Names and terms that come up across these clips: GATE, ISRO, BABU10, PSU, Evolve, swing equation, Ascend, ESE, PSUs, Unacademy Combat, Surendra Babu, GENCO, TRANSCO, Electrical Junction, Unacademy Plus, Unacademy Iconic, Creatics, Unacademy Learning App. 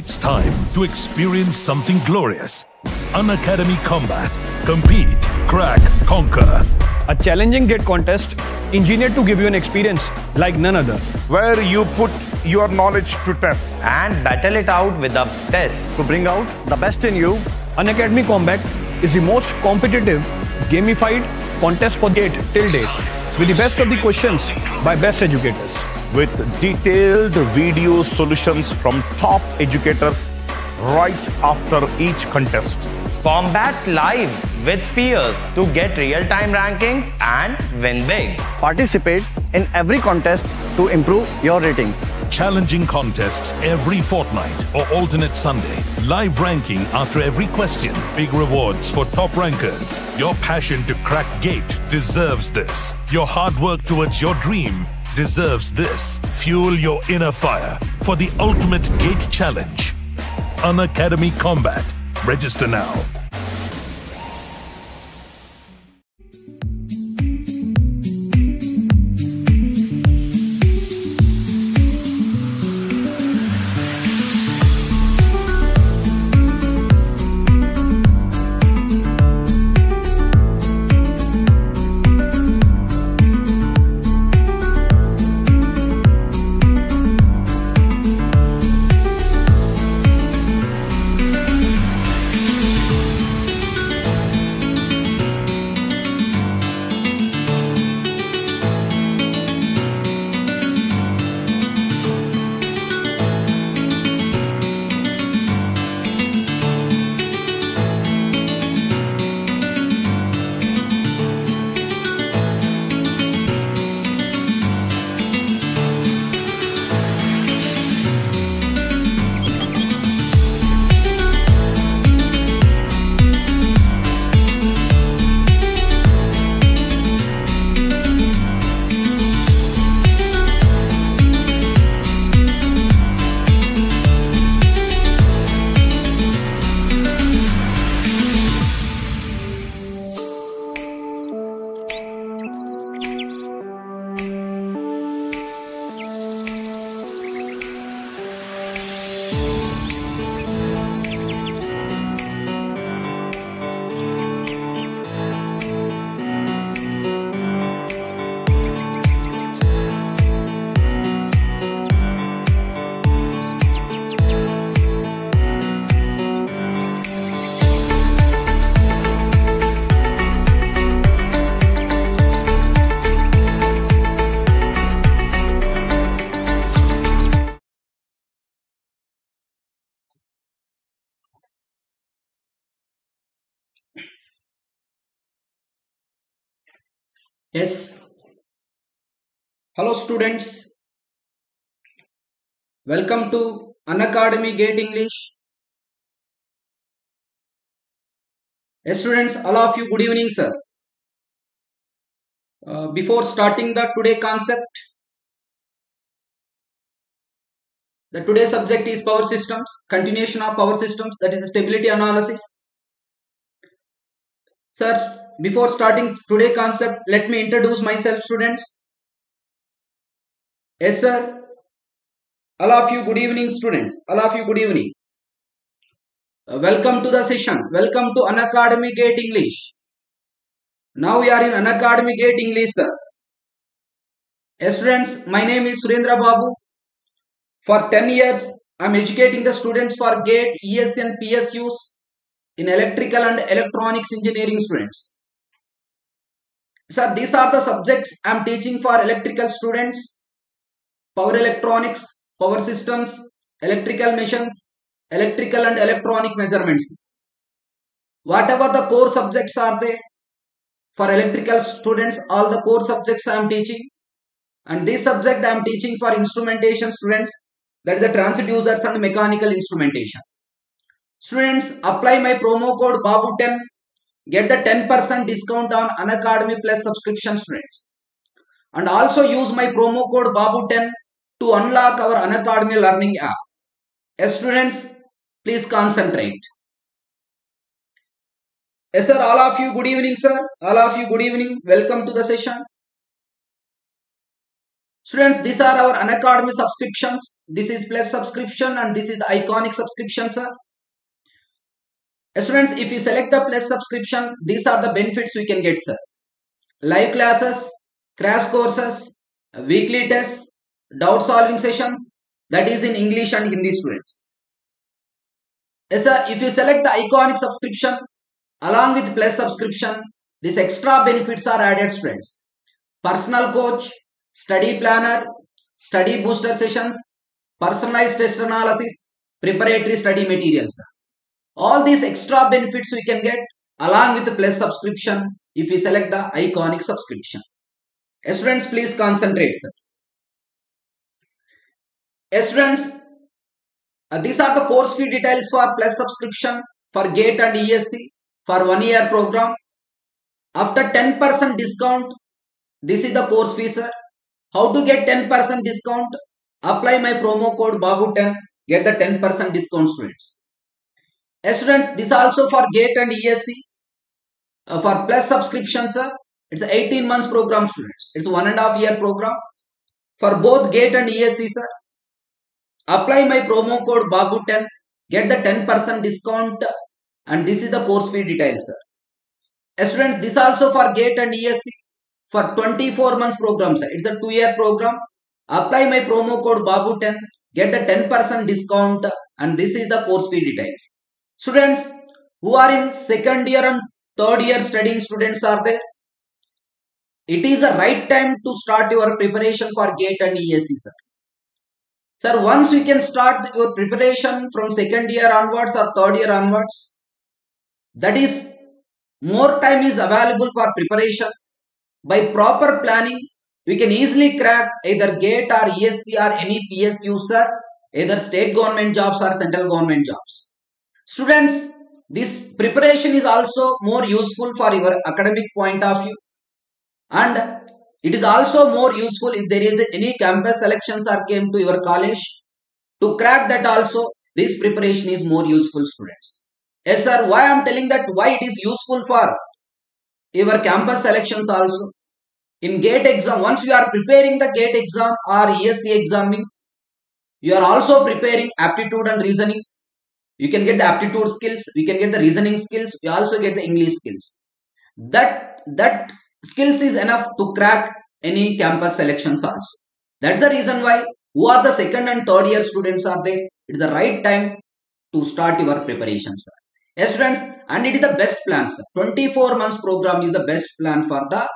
It's time to experience something glorious. Unacademy Combat. Compete, crack, conquer. A challenging GATE contest engineered to give you an experience like none other, where you put your knowledge to test and battle it out with a test to bring out the best in you. Unacademy Combat is the most competitive gamified contest for GATE till date, with the best of the questions by best educators, with detailed video solutions from top educators right after each contest. Combat live with peers to get real-time rankings and win big. Participate in every contest to improve your ratings. Challenging contests every fortnight or alternate Sunday. Live ranking after every question. Big rewards for top rankers. Your passion to crack GATE deserves this. Your hard work towards your dream deserves this. Fuel your inner fire for the ultimate GATE challenge. Unacademy Combat. Register now. Yes, hello students, welcome to Unacademy GATE English. Yes students, all of you, good evening sir. Before starting the today concept, the today subject is power systems, continuation of power systems, that is stability analysis. Sir, before starting today concept, let me introduce myself students. Yes sir, all of you good evening students, all of you good evening. Welcome to the session, welcome to Unacademy GATE English. Now we are in Unacademy GATE English sir. Yes students, my name is Surendra Babu. For 10 years I am educating the students for GATE, ESE and PSUs in electrical and electronics engineering students. Sir, these are the subjects I am teaching for electrical students: power electronics, power systems, electrical machines, electrical and electronic measurements. Whatever the core subjects are there, for electrical students, all the core subjects I am teaching. And this subject I am teaching for instrumentation students, that is the transducers and mechanical instrumentation. Students, apply my promo code BABU10. Get the 10% discount on Unacademy Plus subscription students. And also use my promo code BABU10 to unlock our Unacademy Learning App. Yes students, please concentrate. Yes sir, all of you good evening sir. All of you good evening. Welcome to the session. Students, these are our Unacademy subscriptions. This is Plus subscription and this is the Iconic subscription, sir. Students, if you select the Plus subscription, these are the benefits we can get, sir. Live classes, crash courses, weekly tests, doubt solving sessions, that is in English and Hindi, students. Yes, sir, if you select the Iconic subscription along with Plus subscription, these extra benefits are added, students. Personal coach, study planner, study booster sessions, personalized test analysis, preparatory study materials. All these extra benefits we can get along with the Plus subscription if we select the Iconic subscription. Yes, students, please concentrate, sir. Yes, students, these are the course fee details for Plus subscription for GATE and ESE for 1 year program. After 10% discount, this is the course fee, sir. How to get 10% discount? Apply my promo code BABU10. Get the 10% discount, students. Yes, students, this also for GATE and ESE. For Plus subscription, sir, it's 18 months program, students. It's 1.5 year program. For both GATE and ESE, sir, apply my promo code BABU10. Get the 10% discount. And this is the course fee details, sir. Yes, students, this also for GATE and ESE. For 24 months program, sir. It's a 2 year program. Apply my promo code BABU10. Get the 10% discount. And this is the course fee details. Students who are in 2nd year and 3rd year studying students are there. It is a right time to start your preparation for GATE and ESE, sir. Sir, once you can start your preparation from 2nd year onwards or 3rd year onwards, that is, more time is available for preparation. By proper planning, we can easily crack either GATE or ESE or any PSU, sir, either state government jobs or central government jobs. Students, this preparation is also more useful for your academic point of view. And it is also more useful if there is any campus selections are came to your college. To crack that also, this preparation is more useful, students. Yes, sir, why I am telling that, why it is useful for your campus selections also. In GATE exam, once you are preparing the GATE exam or ESE exam means, you are also preparing aptitude and reasoning. You can get the aptitude skills, we can get the reasoning skills, we also get the English skills. That skills is enough to crack any campus selections also. That's the reason why who are the 2nd and 3rd year students are there. It's the right time to start your preparation, sir. Yes, students, and it is the best plan, sir. 24 months program is the best plan for the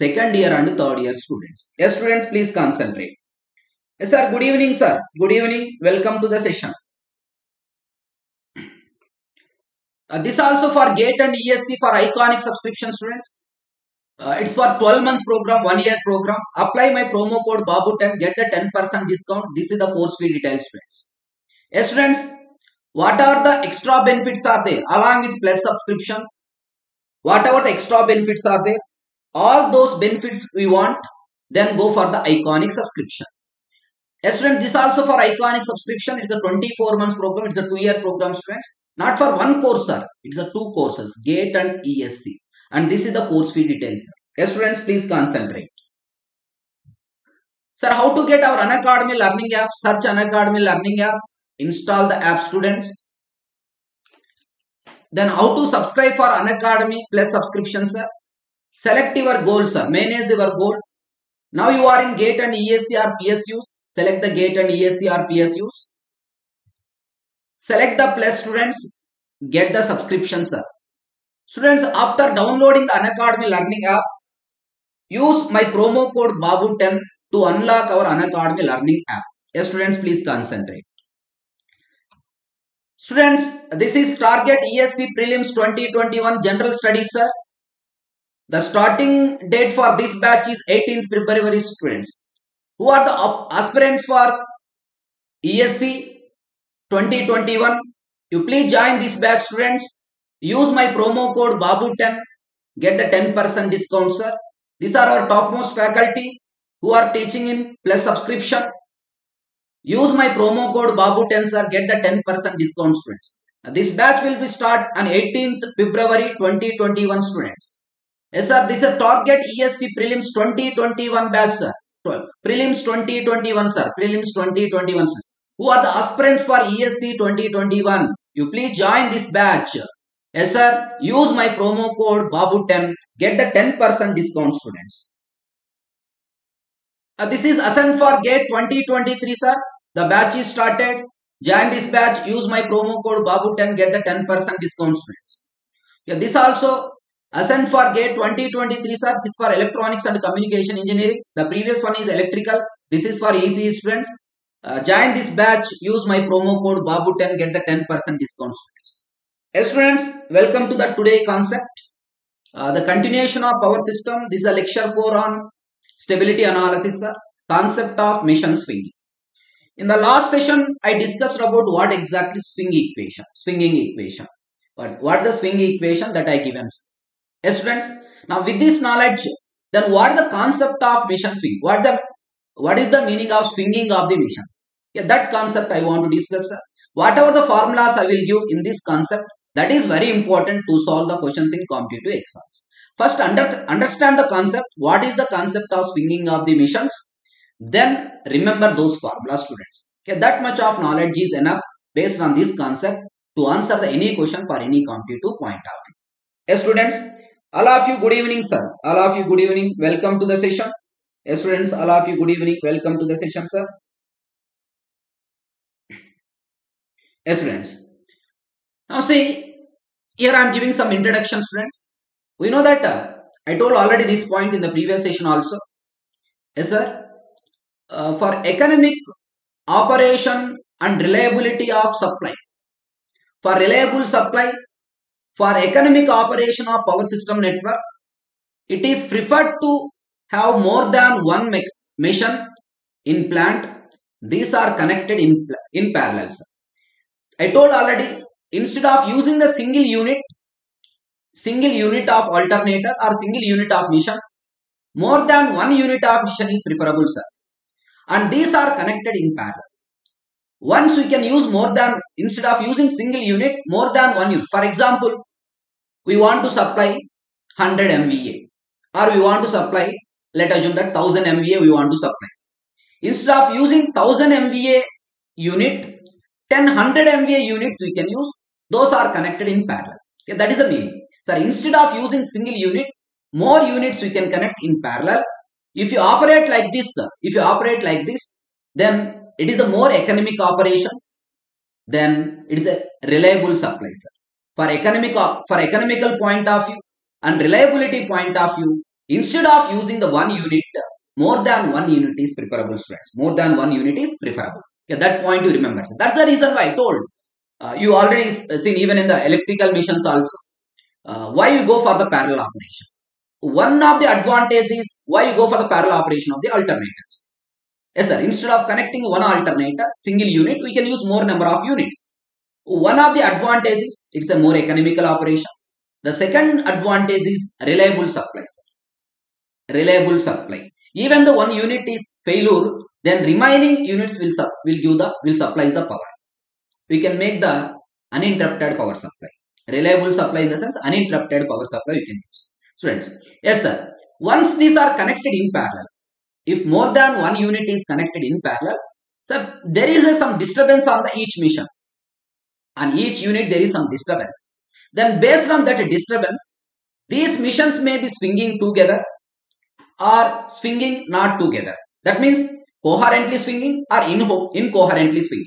2nd year and 3rd year students. Yes, students, please concentrate. Yes, sir, good evening, sir. Good evening. Welcome to the session. This also for GATE and ESE for Iconic subscription, students. It's for 12 months program, 1 year program. Apply my promo code BABU10. Get the 10% discount. This is the course fee details, students. Yes, students. What are the extra benefits are there along with Plus subscription? Whatever the extra benefits are there, all those benefits we want, then go for the Iconic subscription. Yes, students, this also for Iconic subscription. It's a 24 months program. It's a 2 year program, students. Not for one course, sir. It's a 2 courses, GATE and ESE. And this is the course fee details, sir. Yes, students, please concentrate. Sir, how to get our Unacademy Learning App? Search Unacademy Learning App. Install the app, students. Then how to subscribe for Unacademy Plus subscription, sir. Select your goal, sir. Manage your goal. Now you are in GATE and ESE or PSUs. Select the GATE and ESE or PSUs. Select the Plus, students. Get the subscription, sir. Students, after downloading the Unacademy Learning App, use my promo code BABU10 to unlock our Unacademy Learning App. Yes, students, please concentrate. Students, this is Target ESE Prelims 2021 General Studies, sir. The starting date for this batch is 18th February, students. Who are the aspirants for ESE 2021? You please join this batch, students. Use my promo code BABU10. Get the 10% discount, sir. These are our topmost faculty who are teaching in Plus subscription. Use my promo code BABU10, sir. Get the 10% discount, students. This batch will be start on 18th February 2021, students. Yes, sir. This is a Target ESE Prelims 2021 batch, sir. 12. Prelims 2021, sir. Prelims 2021, sir. Who are the aspirants for ESE 2021? You please join this batch. Yes, sir. Use my promo code BABU10. Get the 10% discount, students. This is Ascent for GATE 2023, sir. The batch is started. Join this batch. Use my promo code BABU10. Get the 10% discount, students. Yeah, this also Ascent for GATE 2023, sir. This for Electronics and Communication Engineering. The previous one is Electrical. This is for ESE students. Join this batch. Use my promo code BABU10. Get the 10% discount, students. Hey students, welcome to the today concept, the continuation of power system. This is a lecture 4 on stability analysis, sir. Concept of mission swinging. In the last session, I discussed about what exactly swinging equation. What is the swinging equation that I given? Hey students, now with this knowledge, then what is the concept of mission swing? What is the meaning of swinging of the missions? Yeah, that concept I want to discuss, sir. Whatever the formulas I will give in this concept, that is very important to solve the questions in competitive exams. First, understand the concept. What is the concept of swinging of the missions? Then remember those formulas, students. Okay, that much of knowledge is enough based on this concept to answer the any question for any competitive point of view. Yes, students. All of you, good evening, sir. All of you, good evening. Welcome to the session. Yes, students. All of you, good evening. Welcome to the session, sir. Yes, students. Now see, here I am giving some introduction, students. We know that I told already this point in the previous session also. Yes, sir. For economic operation and reliability of supply. For reliable supply, for economic operation of power system network, it is preferred to have more than one machine in plant. These are connected in parallel, sir. I told already, instead of using the single unit of alternator or single unit of mission, more than one unit of mission is preferable, sir. And these are connected in parallel. Once we can use more than, instead of using single unit, more than one unit. For example, we want to supply 100 MVA or we want to supply, let us assume that 1000 MVA we want to supply. Instead of using 1000 MVA unit, 100 MVA units we can use. Those are connected in parallel. Okay, that is the meaning. Sir, instead of using single unit, more units we can connect in parallel. If you operate like this, sir, if you operate like this, then it is a more economic operation. Then it is a reliable supply, sir. For economical point of view and reliability point of view, instead of using the one unit, more than one unit is preferable, sir. More than one unit is preferable. Yeah, that point you remember, sir. That's the reason why I told you already seen even in the electrical missions also why you go for the parallel operation. One of the advantages is why you go for the parallel operation of the alternators. Yes, sir. Instead of connecting one alternator, single unit, we can use more number of units. One of the advantages is it's a more economical operation. The second advantage is reliable supply, sir. Reliable supply. Even the one unit is failure, then remaining units will supply the power. We can make the uninterrupted power supply. Reliable supply in the sense uninterrupted power supply we can use. Students, yes sir. Once these are connected in parallel, if more than one unit is connected in parallel, sir, there is some disturbance on each mission. On each unit there is some disturbance. Then based on that disturbance, these missions may be swinging together or swinging not together. That means coherently swinging or incoherently swinging.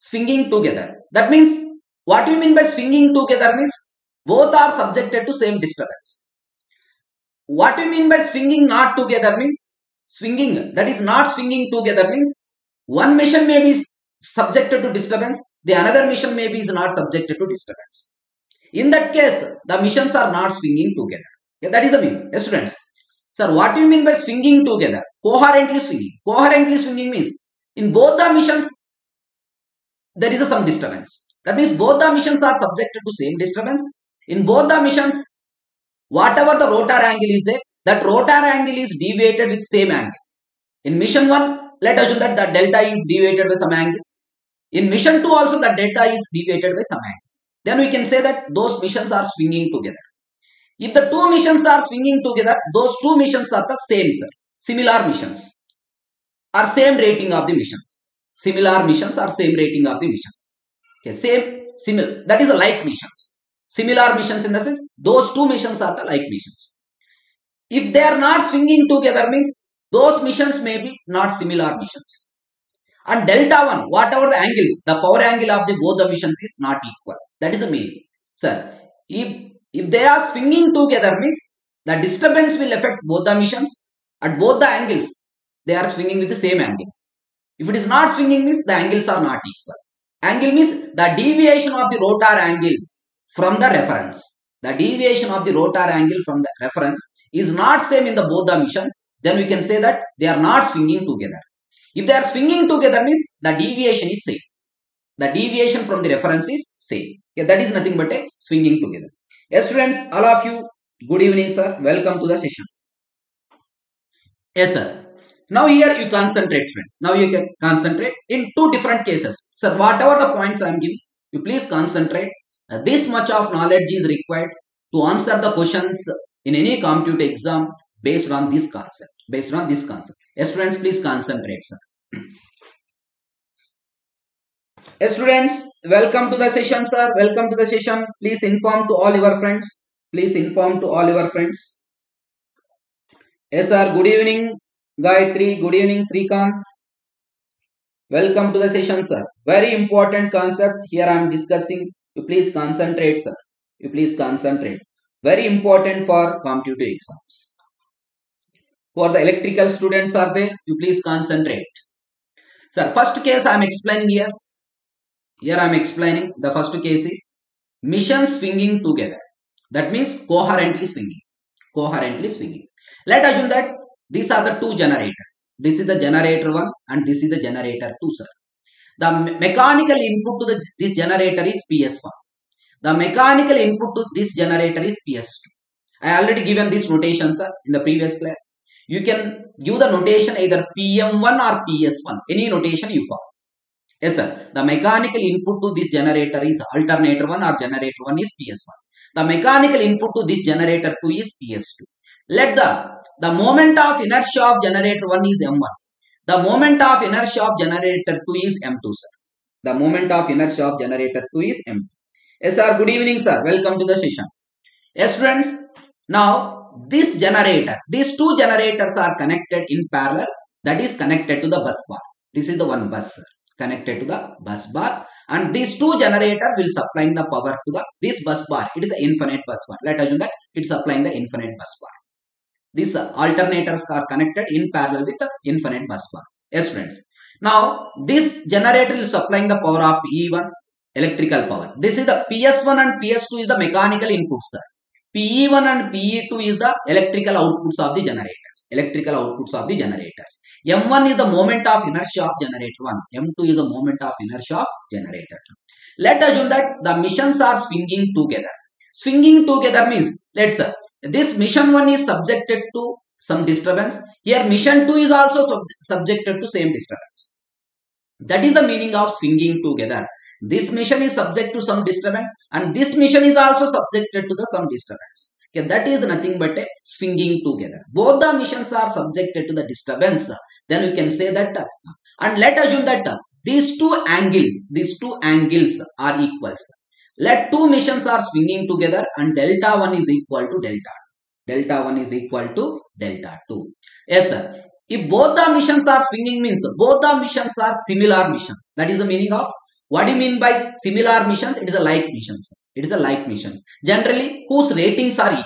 Swinging together. That means, what you mean by swinging together means, both are subjected to same disturbance. What you mean by swinging not together means, swinging, that is not swinging together means, one mission may be subjected to disturbance, the another mission may be is not subjected to disturbance. In that case, the missions are not swinging together. Yeah, that is the meaning. Yes, students. Sir, what do you mean by swinging together? Coherently swinging. Coherently swinging means in both the missions there is some disturbance. That means both the missions are subjected to same disturbance. In both the missions, whatever the rotor angle is there, that rotor angle is deviated with same angle. In mission 1, let us assume that the delta is deviated by some angle. In mission 2 also the delta is deviated by some angle. Then we can say that those missions are swinging together. If the two missions are swinging together, those two missions are the same, sir. Similar missions. are same rating of the missions. Similar missions are same rating of the missions. Okay, same, similar. That is the like missions. Similar missions in the sense those two missions are the like missions. If they are not swinging together means those missions may be not similar missions. And delta 1, whatever the angles, the power angle of the both the missions is not equal. That is the main. Sir, if they are swinging together means the disturbance will affect both the missions at both the angles. They are swinging with the same angles. If it is not swinging means the angles are not equal. Angle means the deviation of the rotor angle from the reference. The deviation of the rotor angle from the reference is not same in the both the missions. Then we can say that they are not swinging together. If they are swinging together means the deviation is same. The deviation from the reference is same. Yeah, that is nothing but a swinging together. Yes, students, all of you, good evening, sir. Welcome to the session. Yes, sir. Now here you concentrate, friends. Now you can concentrate in two different cases. Sir, whatever the points I am giving, you please concentrate. This much of knowledge is required to answer the questions in any compute exam based on this concept. Based on this concept. Yes, students, please concentrate, sir. Yes, students, welcome to the session, sir. Welcome to the session. Please inform to all your friends. Please inform to all your friends. Yes, sir. Good evening, Gayatri. Good evening, Srikant. Welcome to the session, sir. Very important concept here I am discussing. You please concentrate, sir. You please concentrate. Very important for competitive exams. For the electrical students are there, you please concentrate. Sir, first case I am explaining here. Here I am explaining the first case is missions swinging together. That means coherently swinging. Coherently swinging. Let assume that these are the two generators. This is the generator 1 and this is the generator 2, sir. The mechanical input to this generator is PS1. The mechanical input to this generator is PS2. I already given this notation, sir, in the previous class. You can give the notation either PM1 or PS1. Any notation you follow. Yes, sir. The mechanical input to this generator is alternator 1 or generator 1 is PS1. The mechanical input to this generator 2 is PS2. Let the moment of inertia of generator 1 is M1. The moment of inertia of generator 2 is M2, sir. The moment of inertia of generator 2 is M2. Yes, sir. Good evening, sir. Welcome to the session. Yes, friends. Now, this generator, these two generators are connected in parallel. That is connected to the bus bar. This is the one bus, sir. Connected to the bus bar, and these two generators will supplying the power to this bus bar. It is an infinite bus bar. Let us assume that it's supplying the infinite bus bar. These alternators are connected in parallel with the infinite bus bar. Yes, friends. Now, this generator is supplying the power of E1, electrical power. This is the PS1 and PS2 is the mechanical input, sir. PE1 and PE2 is the electrical outputs of the generators. Electrical outputs of the generators. M1 is the moment of inertia of generator 1. M2 is the moment of inertia of generator 2. Let us assume that the missions are swinging together. Swinging together means, let's say, this mission 1 is subjected to some disturbance. Here mission 2 is also subjected to same disturbance. That is the meaning of swinging together. This mission is subject to some disturbance and this mission is also subjected to the some disturbance. Okay, that is nothing but a swinging together. Both the missions are subjected to the disturbance. Then we can say that and let assume that these two angles are equal. Let two missions are swinging together and delta 1 is equal to delta 2. Delta 1 is equal to delta 2. Yes, sir. If both the missions are swinging means both the missions are similar missions. That is the meaning of what do you mean by similar missions? It is a like missions. It is a like missions. Generally, whose ratings are equal?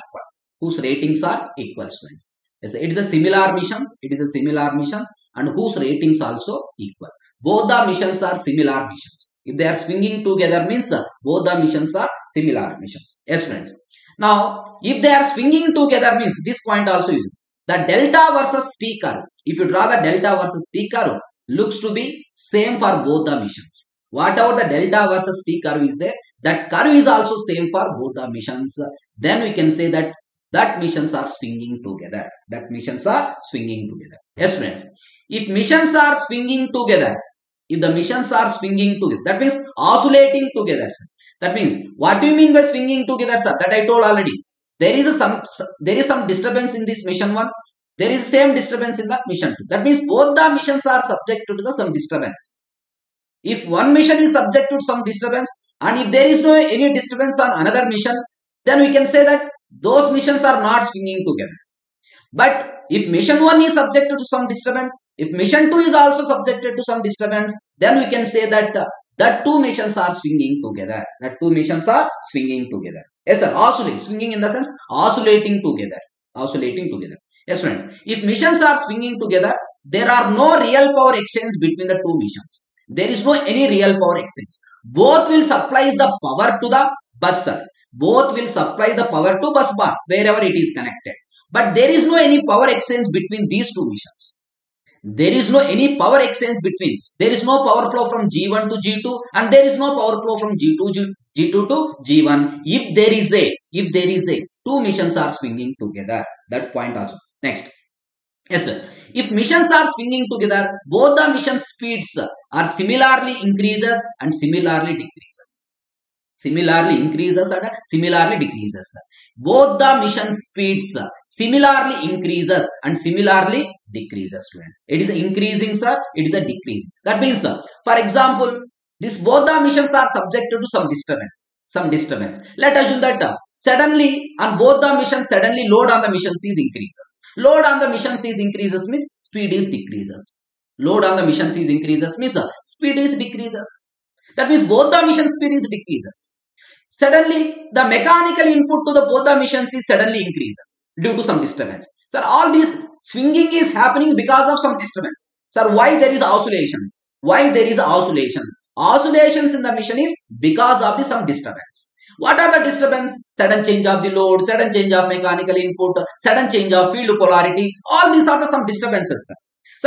Whose ratings are equal, students? Yes, it is a similar missions. It is a similar missions and whose ratings also equal. Both the missions are similar missions. If they are swinging together means both the missions are similar missions. Yes, friends. Now, if they are swinging together means this point also is the delta versus T curve. If you draw the delta versus T curve, looks to be same for both the missions. Whatever the delta versus T curve is there, that curve is also same for both the missions. Then we can say that missions are swinging together. That missions are swinging together. Yes, friends. If missions are swinging together, if the missions are swinging together, that means oscillating together, sir. That means, what do you mean by swinging together, sir? That I told already. There is some disturbance in this mission 1. there is same disturbance in the mission 2. That means both the missions are subjected to the some disturbance. If one mission is subject to some disturbance and if there is no any disturbance on another mission, then we can say that those missions are not swinging together. But if mission 1 is subjected to some disturbance, if mission 2 is also subjected to some disturbance, then we can say that the two missions are swinging together. That two missions are swinging together. Yes, sir. Oscillating, swinging in the sense oscillating together. Oscillating together. Yes, friends. If missions are swinging together, there are no real power exchange between the two missions. There is no any real power exchange. Both will supply the power to the bus bar. Both will supply the power to bus bar wherever it is connected. But there is no any power exchange between these two missions. There is no any power exchange between. There is no power flow from G1 to G2 and there is no power flow from G2 to G1. If there is a two missions are swinging together. That point also. Next. Yes, sir. If missions are swinging together, both the mission speeds are similarly increases and similarly decreases. Similarly increases and similarly decreases. Both the mission speeds similarly increases and similarly decreases, students. It is increasing, sir. It is a decrease. That means, sir, for example, this both the missions are subjected to some disturbance. Some disturbance. Let us assume that suddenly on both the missions, suddenly load on the mission C increases. Load on the mission C increases means speed is decreases. Load on the mission C increases means speed is decreases. That means both the mission speed is decreases. Suddenly, the mechanical input to the both the missions is suddenly increases due to some disturbance. Sir, all this swinging is happening because of some disturbance. Sir, why there is oscillations? Why there is oscillations? Oscillations in the mission is because of the some disturbance. What are the disturbance? Sudden change of the load, sudden change of mechanical input, sudden change of field polarity. All these are the some disturbances, sir.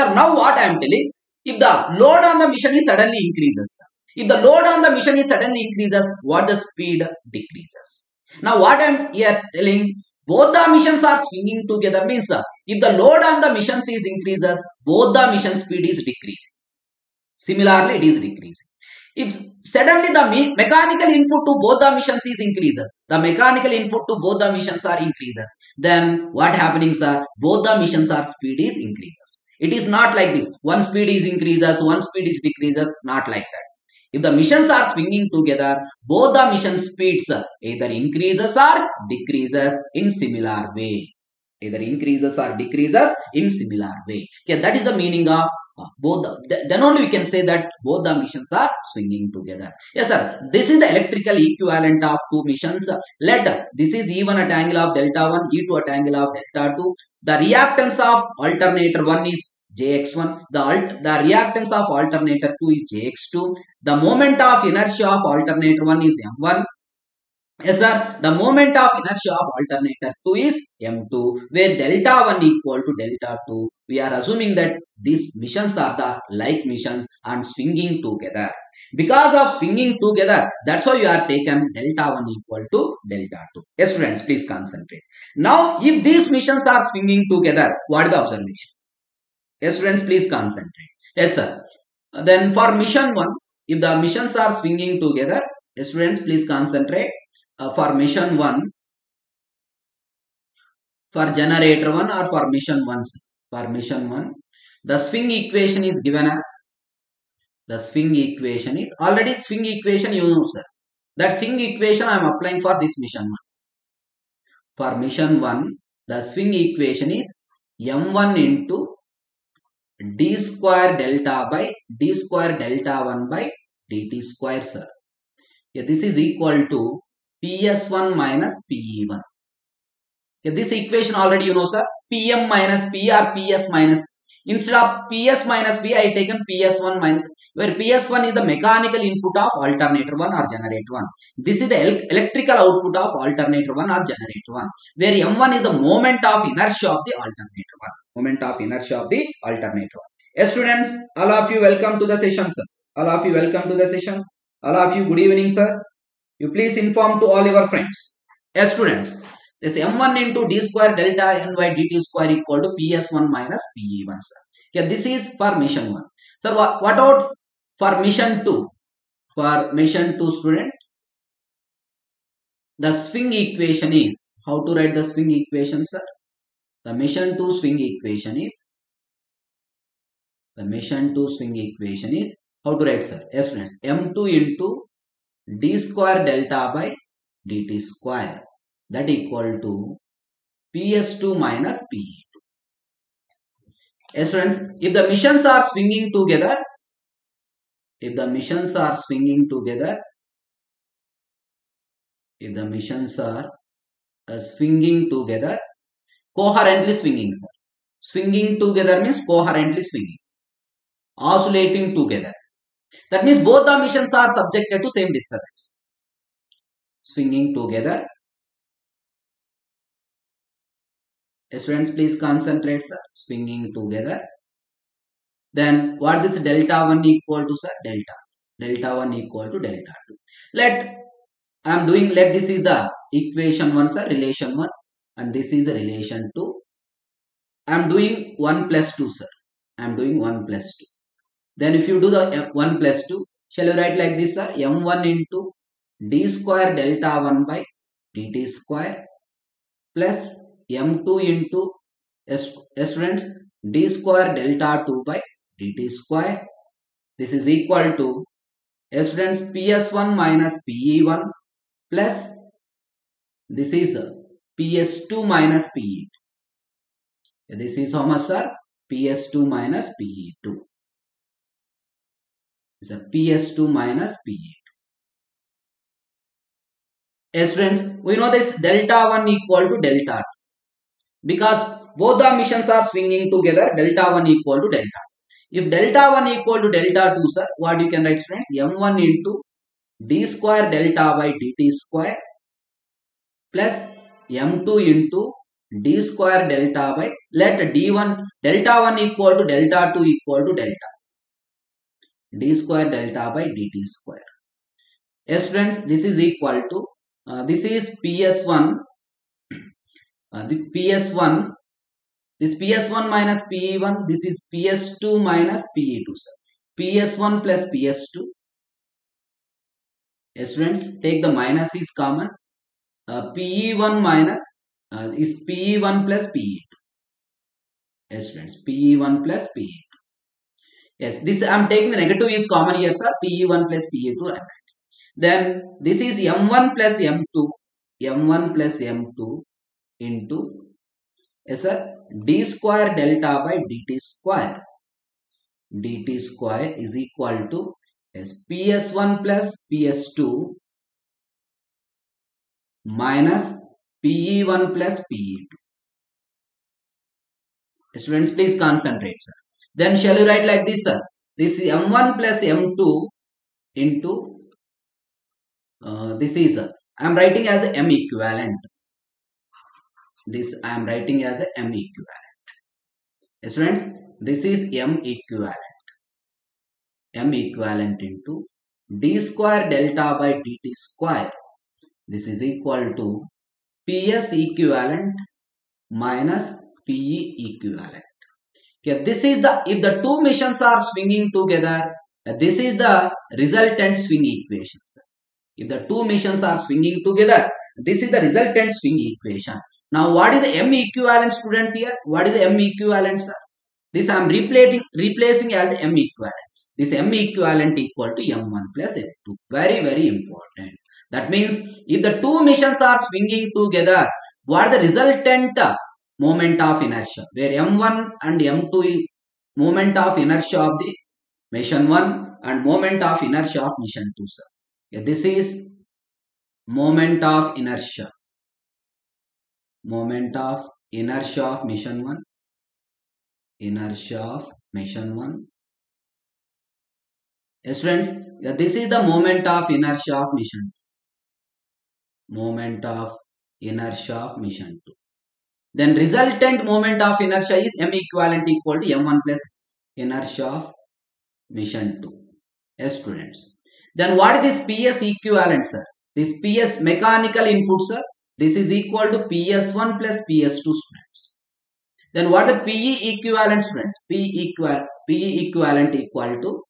Sir, now what I am telling? If the load on the mission is suddenly increases, sir. If the load on the mission is suddenly increases, what the speed decreases. Now what I am here telling, both the missions are swinging together means if the load on the missions is increases, both the mission speed is decreasing. Similarly, it is decreasing. If suddenly the mechanical input to both the missions is increases, the mechanical input to both the missions are increases, then what happening, sir? Both the missions are speed is increases. It is not like this. One speed is increases, one speed is decreases, not like that. If the missions are swinging together, both the mission speeds either increases or decreases in similar way. Either increases or decreases in similar way. Okay, that is the meaning of both. Then only we can say that both the missions are swinging together. Yes, sir. This is the electrical equivalent of two missions. Let this is E1 at angle of delta 1, E2 at angle of delta 2. The reactance of alternator 1 is Jx1, the reactance of alternator 2 is Jx2, the moment of inertia of alternator 1 is M1. Yes, sir, the moment of inertia of alternator 2 is M2, where delta 1 equal to delta 2. We are assuming that these missions are the like missions and swinging together. Because of swinging together, that's how you are taken delta 1 equal to delta 2. Yes, students, please concentrate. Now, if these missions are swinging together, what is the observation? Yes, students, please concentrate. Yes, sir. Then for mission 1, if the missions are swinging together, yes, students, please concentrate. For mission 1, for generator 1 or for mission 1, for mission 1, the swing equation is given as, the swing equation is, already swing equation you know, sir. That swing equation I am applying for this mission 1. For mission 1, the swing equation is M1 into d square delta by d square delta 1 by dt square, sir. Yeah, this is equal to PS1 minus PE1. Yeah, this equation already you know, sir. PM minus P or PS minus. Instead of PS minus P, I taken PS1 minus, where PS1 is the mechanical input of alternator 1 or generator 1. This is the electrical output of alternator 1 or generator 1, where M1 is the moment of inertia of the alternator 1. Moment of inertia of the alternator. Yes, students, all of you welcome to the session, sir. All of you welcome to the session. All of you good evening, sir. You please inform to all your friends. Yes, students, this M1 into d square delta n by dt square equal to PS1 minus PE1, sir. Yeah, this is for mission 1. Sir, what about for mission 2? For mission 2, student, the swing equation is, how to write the swing equation, sir? The mission to swing equation is how to write, sir? Yes, friends. M2 into d square delta by dt square, that equal to PS2 minus PE2. Yes, friends. If the missions are swinging together, coherently swinging, sir. Swinging together means coherently swinging, oscillating together. That means both the missions are subjected to same disturbance. Swinging together. Students, please concentrate, sir. Swinging together. Then what is delta 1 equal to, sir? Delta 1 equal to delta 2. Let this is the equation 1, sir, relation 1, and this is the relation 2. I am doing 1 plus 2, sir. Then if you do the 1 plus 2, shall you write like this, sir? M1 into d square delta 1 by dt square plus M2 into d square delta 2 by dt square. This is equal to PS1 minus PE1 plus this is PS2 minus PE2. This is how much, sir? PS2 minus PE2. It's a PS2 minus PE2. Yes, friends, we know this delta 1 equal to delta 2. Because both the missions are swinging together, delta 1 equal to delta 2. If delta 1 equal to delta 2, sir, what you can write, friends? M1 into d square delta by dt square plus M2 into d square delta by, let d1 delta 1 equal to delta 2 equal to delta d square delta by dt square. Yes, friends, this is equal to this is PS1, this PS1 minus PE1, this is PS2 minus PE2, sir. PS1 plus PS2. Yes, friends, take the minus is common. PE1 minus is PE1 plus PE2. Yes, friends, PE1 plus PE2. Yes, this I am taking the negative is common here, sir. PE1 plus PE2. Then this is M1 plus M2. Into, yes, sir, d square delta by dt square. Dt square is equal to, yes, PS1 plus PS2 minus PE1 plus PE2. Students, please concentrate, sir. Then shall you write like this, sir? This is M1 plus M2 into, this is, I am writing as M equivalent. Students, this is M equivalent. M equivalent into d square delta by dt square. This is equal to PS equivalent minus PE equivalent. Okay, this is the, if the two missions are swinging together, this is the resultant swing equation, sir. If the two missions are swinging together, this is the resultant swing equation. Now, what is the M equivalent, students, here? What is the M equivalent, sir? This I am replacing as M equivalent. This M equivalent equal to M1 plus M2. Very, very important. That means if the two missions are swinging together, what are the resultant moment of inertia? Where M1 and M2 is moment of inertia of the mission 1 and moment of inertia of mission 2, sir. Okay, this is moment of inertia. Inertia of mission 1. Yes, friends, this is the moment of inertia of mission 2. Then resultant moment of inertia is M equivalent equal to M1 plus inertia of mission 2. Yes, students. Then what is this PS equivalent, sir? This PS mechanical input, sir. This is equal to PS1 plus PS2, students. Then what the PE equivalent, students? PE equivalent equal to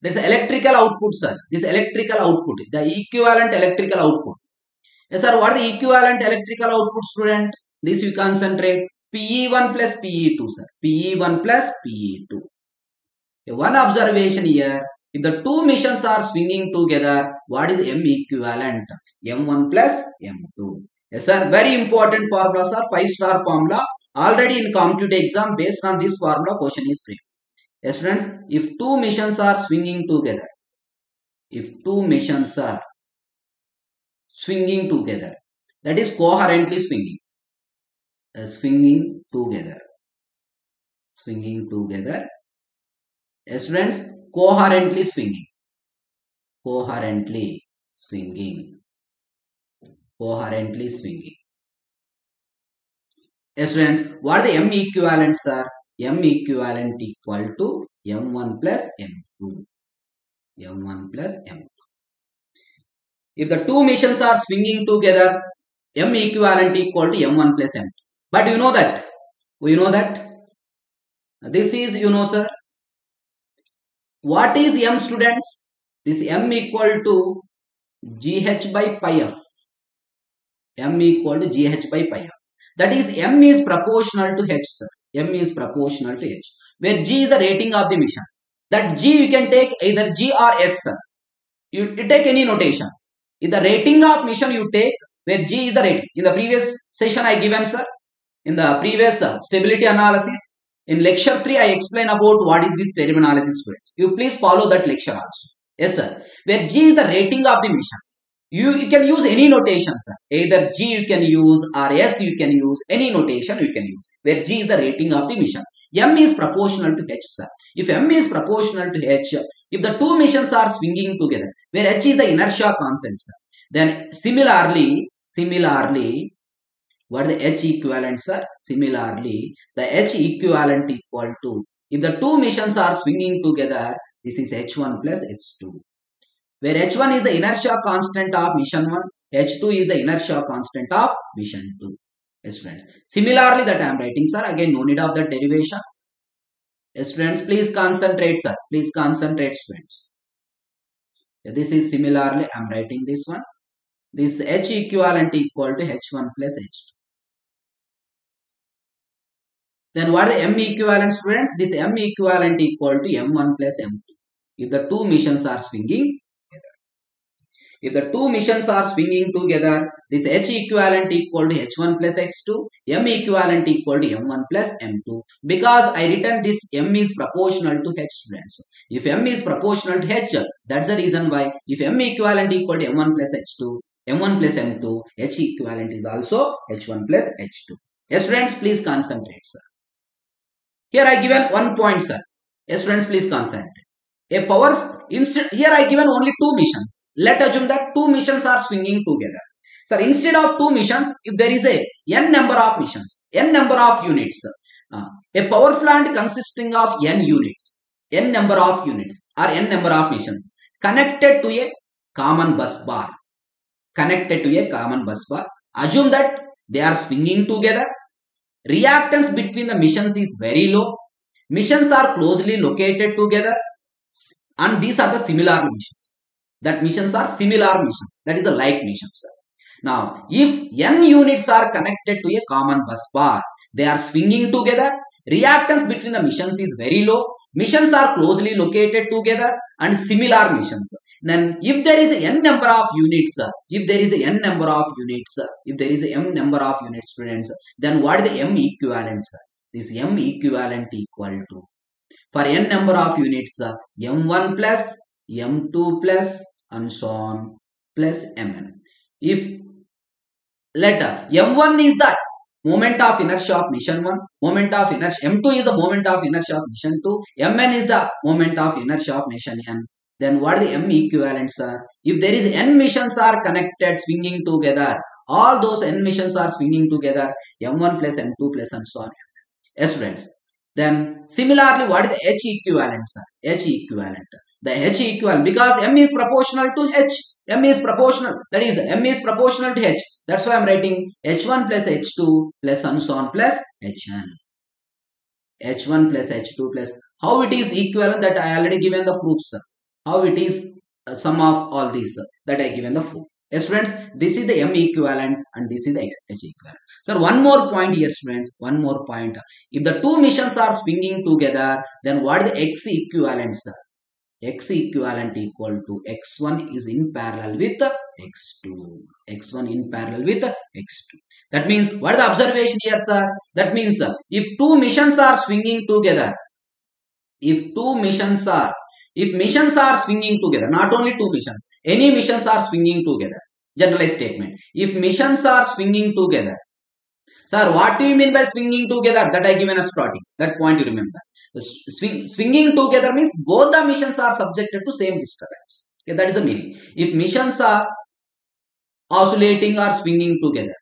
this electrical output, sir. This electrical output, the equivalent electrical output. Yes, sir, what is the equivalent electrical output, student? This you concentrate. PE1 plus PE2, sir. PE1 plus PE2. One observation here. If the two missions are swinging together, what is M equivalent? M1 plus M2. Yes, sir. Very important formula, sir. 5-star formula. Already in competitive exam, based on this formula, question is free. Yes, friends. If two missions are swinging together, that is coherently swinging. Yes, friends, coherently swinging. Yes, friends, what are the M equivalent, sir? M equivalent equal to M1 plus M2. If the two missions are swinging together, M equivalent equal to M1 plus M2. But you know that, this is, sir, what is M, students? This M equal to GH by pi F. That is, M is proportional to H, sir. Where G is the rating of the mission. That G you can take either G or S, sir. You take any notation. In the rating of mission you take where G is the rating. In the previous session I given, sir. In the previous stability analysis, in lecture 3, I explain about what is this terminology, students. You please follow that lecture also. Yes, sir. Where G is the rating of the mission. You can use any notation, sir. Either G you can use or S you can use. Any notation you can use. Where G is the rating of the mission. M is proportional to H, sir. If M is proportional to H, if the two missions are swinging together, where H is the inertia constant, sir. Then similarly, what is the H equivalent, sir? Similarly, the H equivalent equal to, if the two missions are swinging together, this is H1 plus H2. Where H1 is the inertia constant of mission 1, H2 is the inertia constant of mission 2. Yes, friends. Similarly, that I am writing, sir. Again, no need of the derivation. Yes, friends. Please concentrate, sir. Students. This is similarly, I am writing this one. This H equivalent equal to H1 plus H2. Then what are the M equivalent, students? This M equivalent equal to M1 plus M2. If the two missions are swinging together. This H equivalent equal to H1 plus H2. M equivalent equal to M1 plus M2. Because I written this M is proportional to H, students. If M is proportional to H, that's the reason why. If M equivalent equal to M1 plus H2. M1 plus M2, H equivalent is also H1 plus H2. Yes, students, please concentrate, sir. Here I given one point, sir. Yes, students, please concentrate. A power, here I given only two missions. Let assume that two missions are swinging together. Sir, instead of two missions, if there is a n number of missions, n number of units, sir. A power plant consisting of n units, or n number of missions connected to a common bus bar. Assume that they are swinging together. Reactance between the missions is very low. Missions are closely located together. And these are the similar missions. That is the like missions. Now, if n units are connected to a common bus bar, they are swinging together. Reactance between the missions is very low. Missions are closely located together and similar missions. Then if there is n number of units, students, then what is the M equivalent, sir? This M equivalent equal to, for n number of units, M1 plus, M2 plus, and so on, plus Mn. If letter M1 is the moment of inertia of mission 1, M2 is the moment of inertia of mission 2, Mn is the moment of inertia of mission n. Then what are the M equivalents are? If there is n missions are connected, swinging together, all those n missions are swinging together, M1 plus, M2 plus, and so on. Yes, friends. Then similarly, what is the H equivalent, sir? Because M is proportional to H. M is proportional to H. That's why I am writing H1 plus H2 plus, and so on, plus Hn. H1 plus H2 plus. How it is equivalent, that I already given the proof, sir. How it is sum of all these, that I given the proof. Students, this is the M equivalent and this is the H equivalent. So one more point here, students. One more point. If the two missions are swinging together, then what are the X equivalents? X equivalent equal to X1 is in parallel with X2. X1 in parallel with X2. That means what is the observation here, sir? That means if two missions are swinging together, if missions are swinging together, not only two missions, any missions are swinging together. Generalized statement. If missions are swinging together, sir, what do you mean by swinging together? That I given a starting. That point you remember. Swinging together means both the missions are subjected to same disturbance. Okay, that is the meaning. If missions are oscillating or swinging together,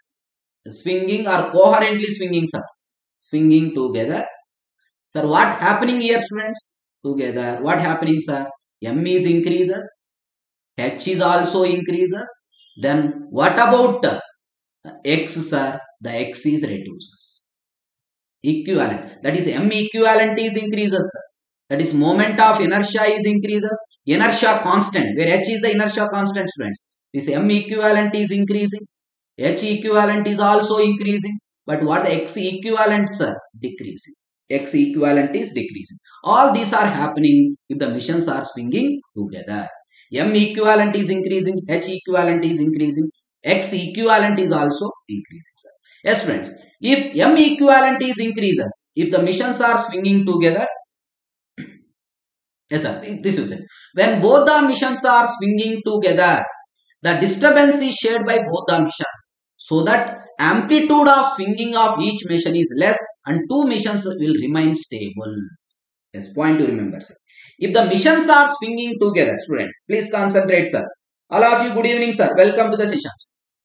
swinging or coherently swinging, sir, swinging together. Sir, what happening here, students? Together, what happening, sir? M is increases, H is also increases. Then what about X, sir? The X is reduces. Equivalent. That is M equivalent is increases, sir. That is moment of inertia is increases. Inertia constant, where H is the inertia constant, students. This M equivalent is increasing. H equivalent is also increasing. But what the X equivalent, sir? Decreasing. X equivalent is decreasing. All these are happening if the missions are swinging together. M equivalent is increasing, H equivalent is increasing, X equivalent is also increasing, sir. Yes, friends, if M equivalent is increases, if the missions are swinging together, yes, sir, this is it. When both the missions are swinging together, the disturbance is shared by both the missions. So that amplitude of swinging of each mission is less and two missions will remain stable. Yes, point to remember, sir. If the missions are swinging together, students, please concentrate, sir. All of you, good evening, sir. Welcome to the session.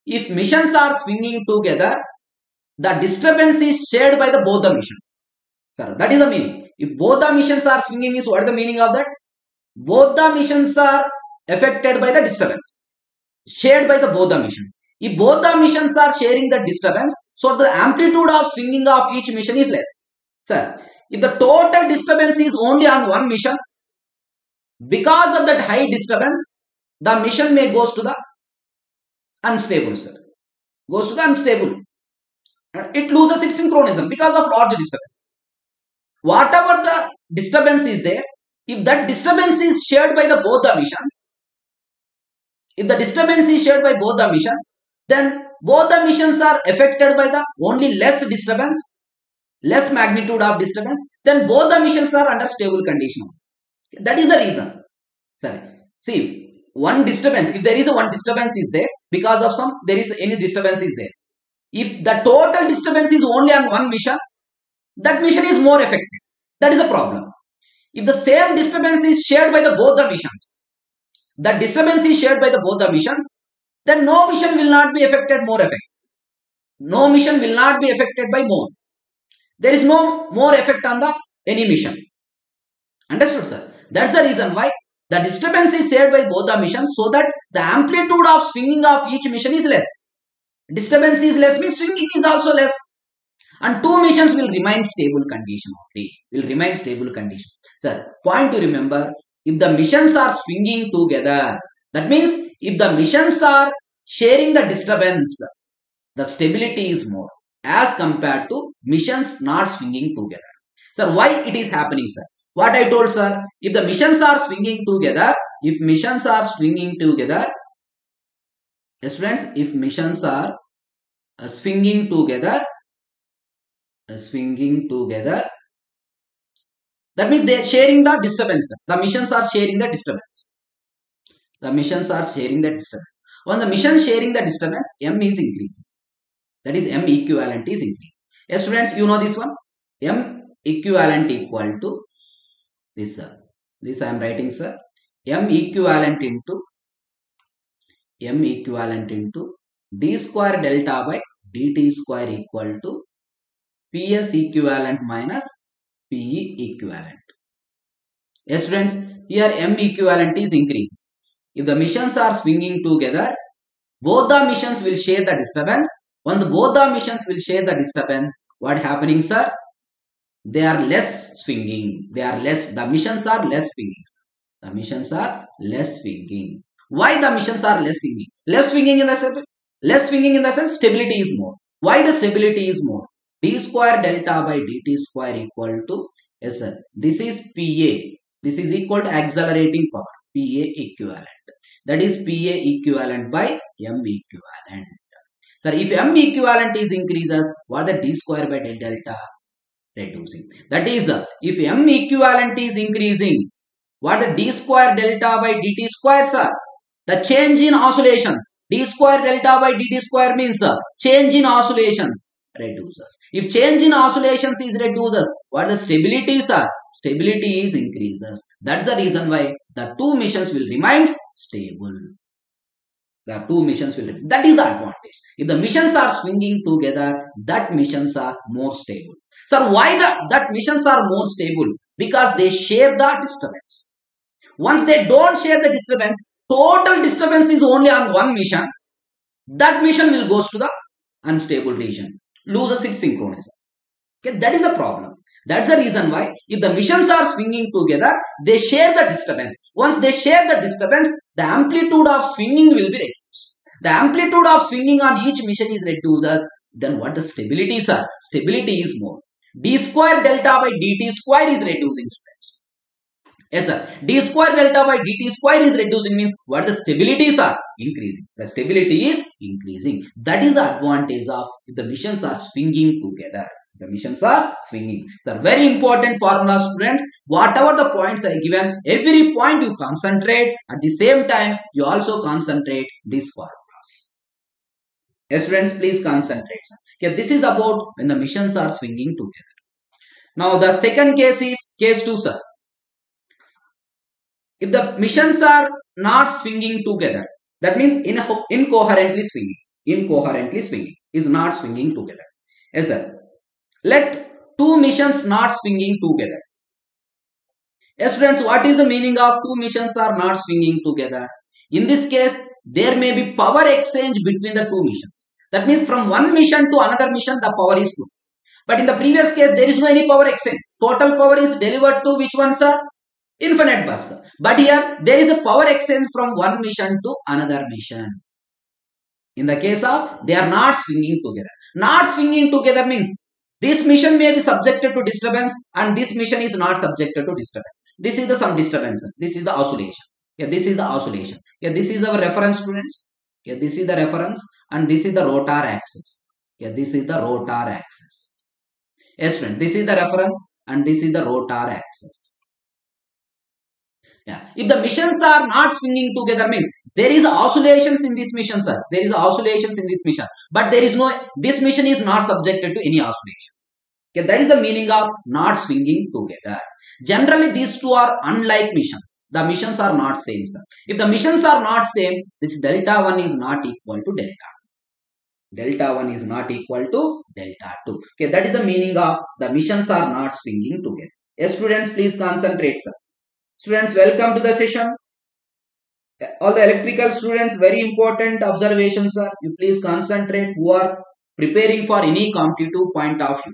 If missions are swinging together, the disturbance is shared by the both the missions. Sir, that is the meaning. If both the missions are swinging means what is the meaning of that? Both the missions are affected by the disturbance. Shared by the both the missions. If both the missions are sharing the disturbance, so the amplitude of swinging of each mission is less. Sir, if the total disturbance is only on one mission, because of that high disturbance, the mission may goes to the unstable, sir. Goes to the unstable. It loses its synchronism because of large disturbance. Whatever the disturbance is there, if that disturbance is shared by the both the missions, if the disturbance is shared by both the missions, then both the missions are affected by the only less disturbance, less magnitude of disturbance, then both the missions are under stable condition. That is the reason. Sorry. See, one disturbance, if there is a one disturbance is there, because of some, there is any disturbance is there. If the total disturbance is only on one mission, that mission is more affected. That is the problem. If the same disturbance is shared by the both the missions, the disturbance is shared by the both the missions, then no mission will not be affected more effect. No mission will not be affected by more. There is no more effect on the any mission. Understood, sir? That's the reason why the disturbance is shared by both the missions, so that the amplitude of swinging of each mission is less. Disturbance is less means swinging is also less. And two missions will remain stable condition only. Will remain stable condition. Sir, point to remember, if the missions are swinging together, that means if the missions are sharing the disturbance, the stability is more as compared to missions not swinging together. Sir, why it is happening, sir? What I told, sir, if the missions are swinging together, if missions are swinging together, that means they are sharing the disturbance, sir. The missions are sharing the disturbance. The missions are sharing the disturbance. On the mission sharing the disturbance, M is increasing. That is M equivalent is increasing. Yes, students, you know this one. M equivalent equal to this, sir. This I am writing, sir. M equivalent into D square delta by DT square equal to PS equivalent minus PE equivalent. Yes, friends, here M equivalent is increasing. If the missions are swinging together, both the missions will share the disturbance. Once both the missions will share the disturbance, what happening, sir? They are less swinging. The missions are less swinging. Why the missions are less swinging? Less swinging in the sense, stability is more. Why the stability is more? D square delta by dt square equal to SL. This is PA. This is equal to accelerating power. PA equivalent. That is PA equivalent by M equivalent. Sir, if M equivalent is increases, what the d square by delta reducing? That is, if M equivalent is increasing, what the d square delta by dt square, sir? The change in oscillations. D square delta by dt square means change in oscillations reduces. If change in oscillations is reduces, what the stabilities are? Stability is increases. That's the reason why the two missions will remain stable. The two missions will remain. That is the advantage. If the missions are swinging together, that missions are more stable. Sir, why that missions are more stable? Because they share the disturbance. Once they don't share the disturbance, total disturbance is only on one mission. That mission will goes to the unstable region, loses its synchronism. Okay, that is the problem. That's the reason why if the missions are swinging together, they share the disturbance. Once they share the disturbance, the amplitude of swinging will be reduced. The amplitude of swinging on each mission is reduces. Then what the stabilities are? Stability is more. D square delta by dt square is reducing, students. Yes, sir. D square delta by dt square is reducing means what the stabilities are increasing. The stability is increasing. That is the advantage of if the missions are swinging together. The missions are swinging. So very important formula, students. Whatever the points are given, every point you concentrate. At the same time, you also concentrate these formulas. Yes, students, please concentrate. Here, this is about when the missions are swinging together. Now, the second case is case 2, sir. If the missions are not swinging together, that means incoherently swinging. Incoherently swinging is not swinging together. Yes, sir. Let two missions not swinging together. Yes, students, what is the meaning of two missions are not swinging together? In this case, there may be power exchange between the two missions. That means from one mission to another mission, the power is flowing. But in the previous case, there is no any power exchange. Total power is delivered to which one, sir? Infinite bus, sir. But here, there is a power exchange from one mission to another mission. In the case of, they are not swinging together. Not swinging together means this mission may be subjected to disturbance and this mission is not subjected to disturbance. This is the some disturbance. This is the oscillation. Yeah, this is the oscillation. Yeah, this is our reference, students. Yeah, this is the reference and this is the rotor axis. Yeah, this is the rotor axis. Yes, friend, this is the reference and this is the rotor axis. Yeah, if the missions are not swinging together means there is oscillations in this mission, sir. There is oscillations in this mission. But there is no, this mission is not subjected to any oscillation. Okay, that is the meaning of not swinging together. Generally, these two are unlike missions. The missions are not same, sir. If the missions are not same, this delta 1 is not equal to delta 2. Delta 1 is not equal to delta 2. Okay, that is the meaning of the missions are not swinging together. Yes, students, please concentrate, sir. Students, welcome to the session. All the electrical students, very important observations, sir. You please concentrate who are preparing for any competitive point of view.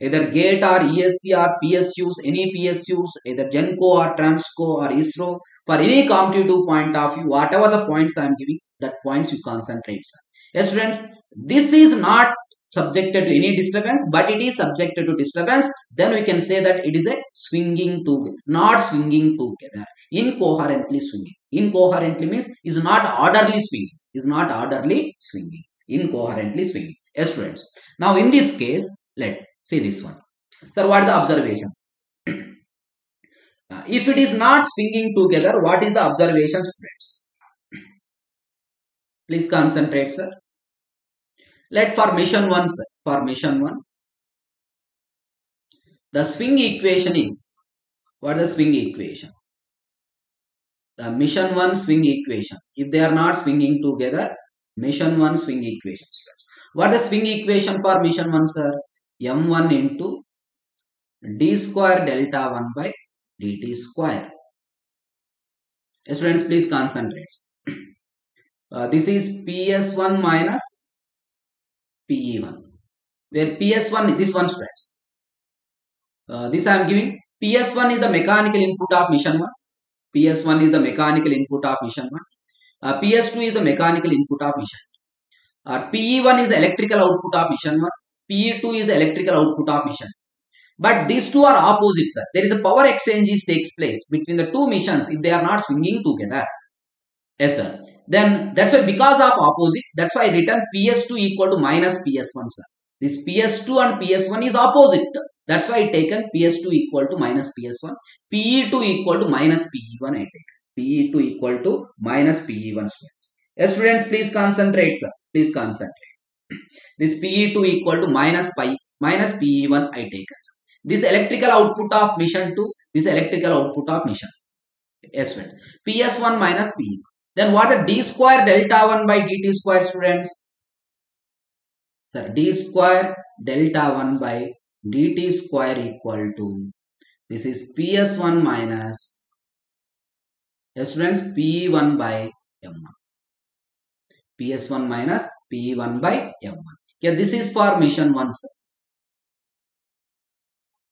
Either GATE or ESE or PSUs, any PSUs, either GENCO or TRANSCO or ISRO. For any competitive point of view, whatever the points I am giving, that points you concentrate, sir. Yes, students, this is not subjected to any disturbance, but it is subjected to disturbance. Then we can say that it is a swinging together, not swinging together, incoherently swinging. Incoherently means is not orderly swinging, is not orderly swinging, incoherently swinging. Yes, students. Now, in this case, let's see this one. Sir, what are the observations? If it is not swinging together, what is the observation, students? Please concentrate, sir. Let for mission 1, sir. For mission 1, the swing equation is, what is the swing equation? The mission 1 swing equation. If they are not swinging together, mission 1 swing equation. What is the swing equation for mission 1, sir? M1 into d square delta 1 by dt square. Students, please concentrate. This is PS1 minus PE1, where PS1, this one, students, this I am giving, PS1 is the mechanical input of mission 1, PS1 is the mechanical input of mission 1, PS2 is the mechanical input of machine 2. PE1 is the electrical output of machine 1. PE2 is the electrical output of machine 2. But these two are opposites, sir. There is a power exchange takes place between the two missions if they are not swinging together. Yes, sir. Then that's why, because of opposite, that's why I written PS2 equal to minus PS1, sir. This PS2 and PS1 is opposite. That's why I taken PS2 equal to minus PS1. PE2 equal to minus PE1 I take. PE2 equal to minus PE1 students. Yes, students, please concentrate, sir. Please concentrate. This PE2 equal to minus PE1 I taken, sir. This electrical output of mission 2. This electrical output of mission 2. Yes, friends. PS1 minus PE1. Then what the d square delta 1 by dt square, students? Sir, d square delta 1 by dt square equal to, this is PS1 minus, yes, students, PE1 by M1. PS1 minus PE1 by M1. Here this is for mission 1, sir,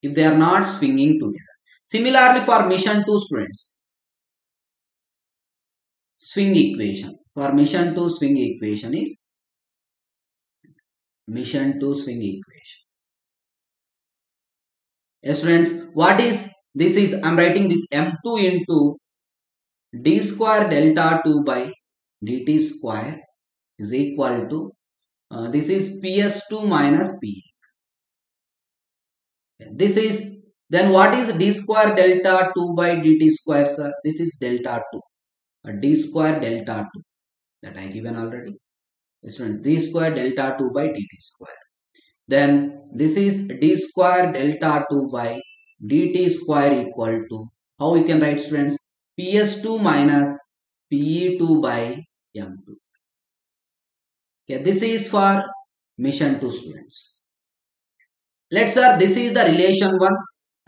if they are not swinging together. Similarly for mission 2, students, swing equation. For mission 2 swing equation is, mission 2 swing equation. Yes, friends, what is this? Is I am writing this M2 into d square delta 2 by dt square is equal to, this is PS2 minus P. This is, then what is d square delta 2 by dt square, sir? This is delta 2. D square delta 2 that I given already. This one d square delta 2 by dt square. Then this is d square delta 2 by dt square equal to, how we can write, students? PS2 minus PE2 by M2. Okay, this is for mission 2, students. Let's, sir, this is the relation 1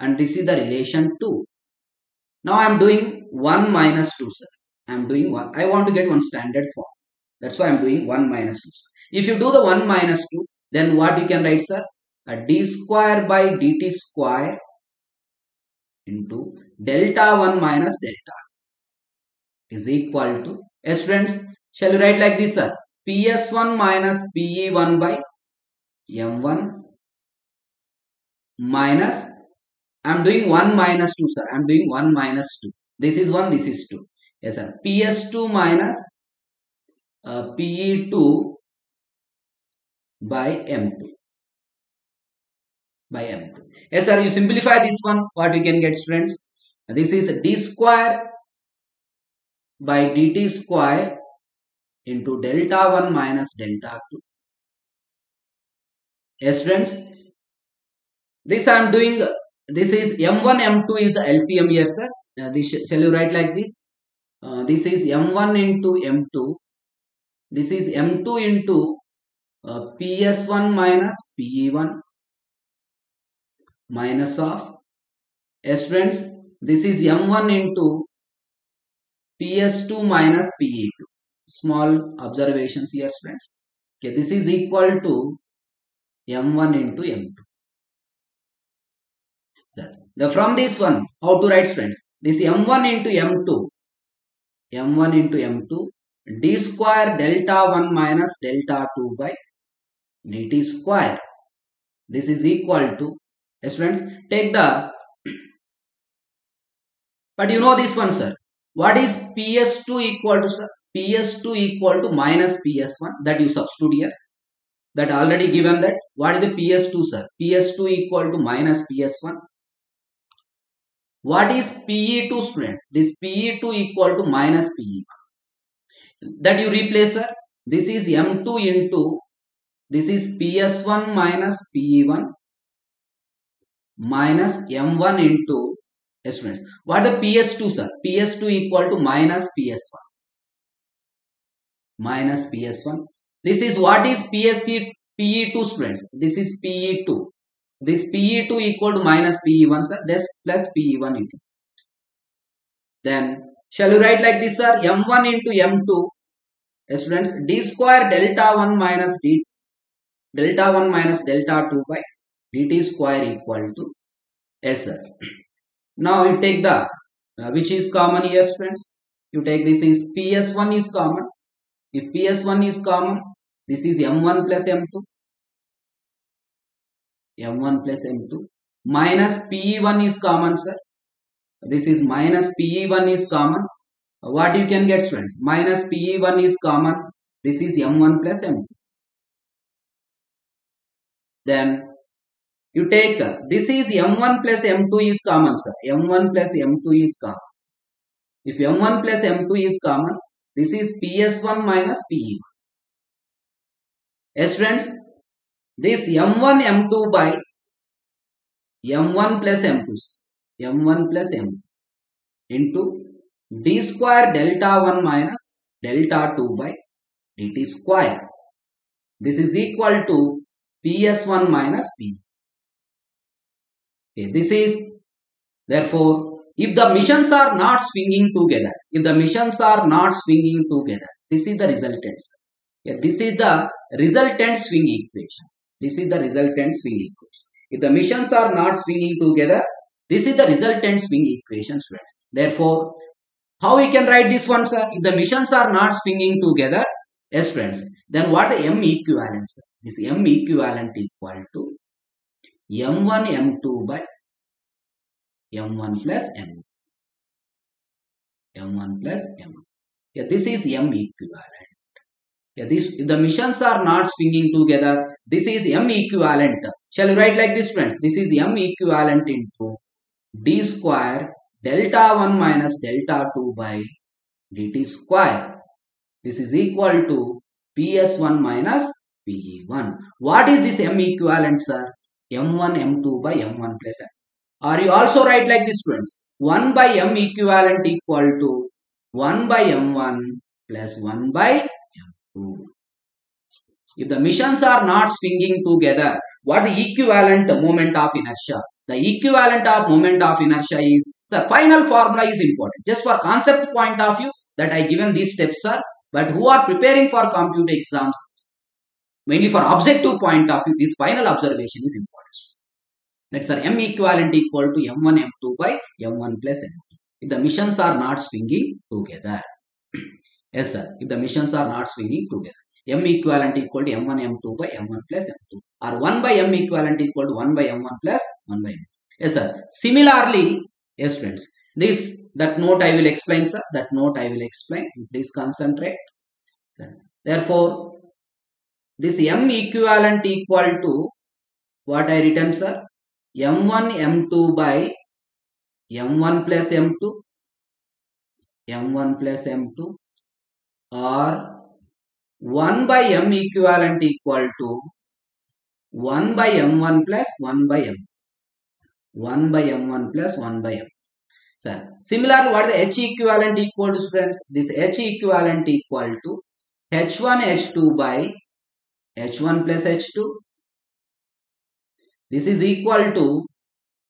and this is the relation 2. Now I am doing 1 minus 2, sir. I am doing 1. I want to get one standard form. That's why I am doing 1 minus 2. If you do the 1 minus 2, then what you can write, sir? A d square by dt square into delta 1 minus delta is equal to, yes, students, shall you write like this, sir? PS1 minus PE1 by M1 minus, I am doing 1 minus 2, sir. I am doing 1 minus 2. This is 1, this is 2. Yes, sir. PS2 minus PE2 by M2. By M2. Yes, sir. You simplify this one. What you can get, students? This is d square by dt square into delta 1 minus delta 2. Yes, students. This I am doing. This is M1, M2 is the LCM here, sir. This, shall you write like this? This is M1 into M2. This is M2 into PS1 minus PE1 minus of, yes, friends, this is M1 into PS2 minus PE2. Small observations here, friends. Okay, this is equal to M1 into M2. Sir, the, from this one, how to write, friends? This M1 into M2. M1 into M2 d square delta 1 minus delta 2 by dt square. This is equal to, yes, friends, take the, but you know this one, sir. What is PS2 equal to, sir? PS2 equal to minus PS1, that you substitute here. That already given that. What is the PS2, sir? PS2 equal to minus PS1. What is PE2, students? This PE2 equal to minus PE1. That you replace, sir. This is M2 into, this is PS1 minus PE1 minus M1 into, yes, students. What the PS2, sir? PS2 equal to minus PS1. Minus PS1. This is what is PE2, students. This is PE2. This PE2 equal to minus PE1, sir. This plus PE1 equal. Then, shall you write like this, sir? M1 into M2. Yes, students, d square delta 1 minus d, delta 1 minus delta 2 by dt square equal to, yes, sir. Now, you take the, which is common here, friends. you take this is PS1 is common. If PS1 is common, this is M1 plus M2. M1 plus M2. Minus PE1 is common, sir. This is minus PE1 is common. What you can get, students? Minus PE1 is common. This is M1 plus M2. Then you take this is M1 plus M2 is common, sir. M1 plus M2 is common. If M1 plus M2 is common, this is PS1 minus PE1. Yes, friends. This M1 M2 by M1 plus M2. M1 plus M2 into D square delta 1 minus delta 2 by DT square. This is equal to PS1 minus P. Okay, this is therefore if the missions are not swinging together, if the missions are not swinging together, this is the resultant. Okay, this is the resultant swing equation. This is the resultant swing equation. If the missions are not swinging together, this is the resultant swing equation, students. Therefore, how we can write this one, sir? If the missions are not swinging together, yes, friends, then what the M equivalent, sir? This M equivalent equal to M1 M2 by M1 plus M2. M1 plus M2. Yeah, this is M equivalent. Yeah, this, if the missions are not swinging together, this is M equivalent. Shall you write like this, friends? This is M equivalent into D square delta 1 minus delta 2 by DT square. This is equal to PS1 minus PE1. What is this M equivalent, sir? M1 M2 by M1 plus M. Or you also write like this, friends? 1 by M equivalent equal to 1 by M1 plus 1 by M2. If the missions are not swinging together, what is the equivalent moment of inertia? The equivalent of moment of inertia is, sir, final formula is important. Just for concept point of view that I given these steps, sir. But who are preparing for computer exams, mainly for objective point of view, this final observation is important. That's our M equivalent equal to M1 M2 by M1 plus M2. If the missions are not swinging together. Yes, sir. If the missions are not swinging together. M equivalent equal to M1 M2 by M1 plus M2. Or 1 by M equivalent equal to 1 by M1 plus 1 by M2. Yes, sir. Similarly, yes, friends. This, that note I will explain, sir. That note I will explain. Please concentrate. Sir. Therefore, this M equivalent equal to what I written, sir? M1 M2 by M1 plus M2. M1 plus M2. Or 1 by M equivalent equal to 1 by M1 plus 1 by M. 1 by M1 plus 1 by M. Sir, similarly, what is the H equivalent equal to, friends? This H equivalent equal to H1 H2 by H1 plus H2. This is equal to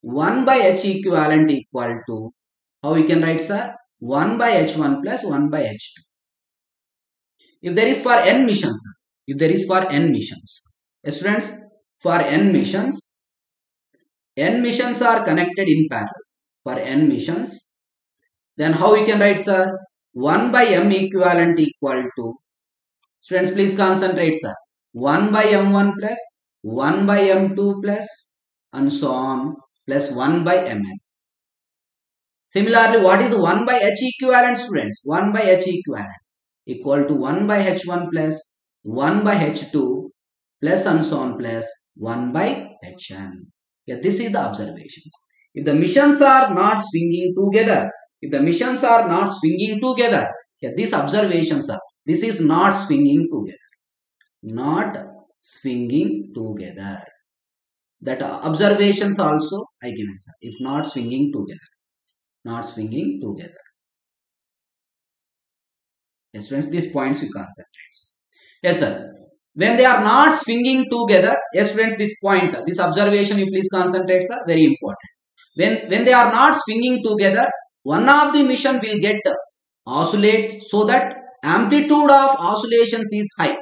1 by H equivalent equal to, how we can write, sir? 1 by H1 plus 1 by H2. If there is for N missions, if there is for N missions, yes, students, for N missions are connected in parallel. For N missions, then how we can write, sir? 1 by M equivalent equal to, students, please concentrate, sir. 1 by M1 plus 1 by M2 plus and so on plus 1 by Mn. Similarly, what is 1 by H equivalent, students? 1 by H equivalent equal to 1 by H1 plus 1 by H2 plus and so on plus 1 by Hn. Yeah, this is the observations. If the missions are not swinging together, if the missions are not swinging together, yeah, these observations are, this is not swinging together. Not swinging together. That observations also I give answer. If not swinging together. Not swinging together. Yes, friends, these points we concentrate. Yes, sir. When they are not swinging together, yes, friends, this point, this observation you please concentrate, sir, very important. When they are not swinging together, one of the mission will get oscillate so that amplitude of oscillations is high.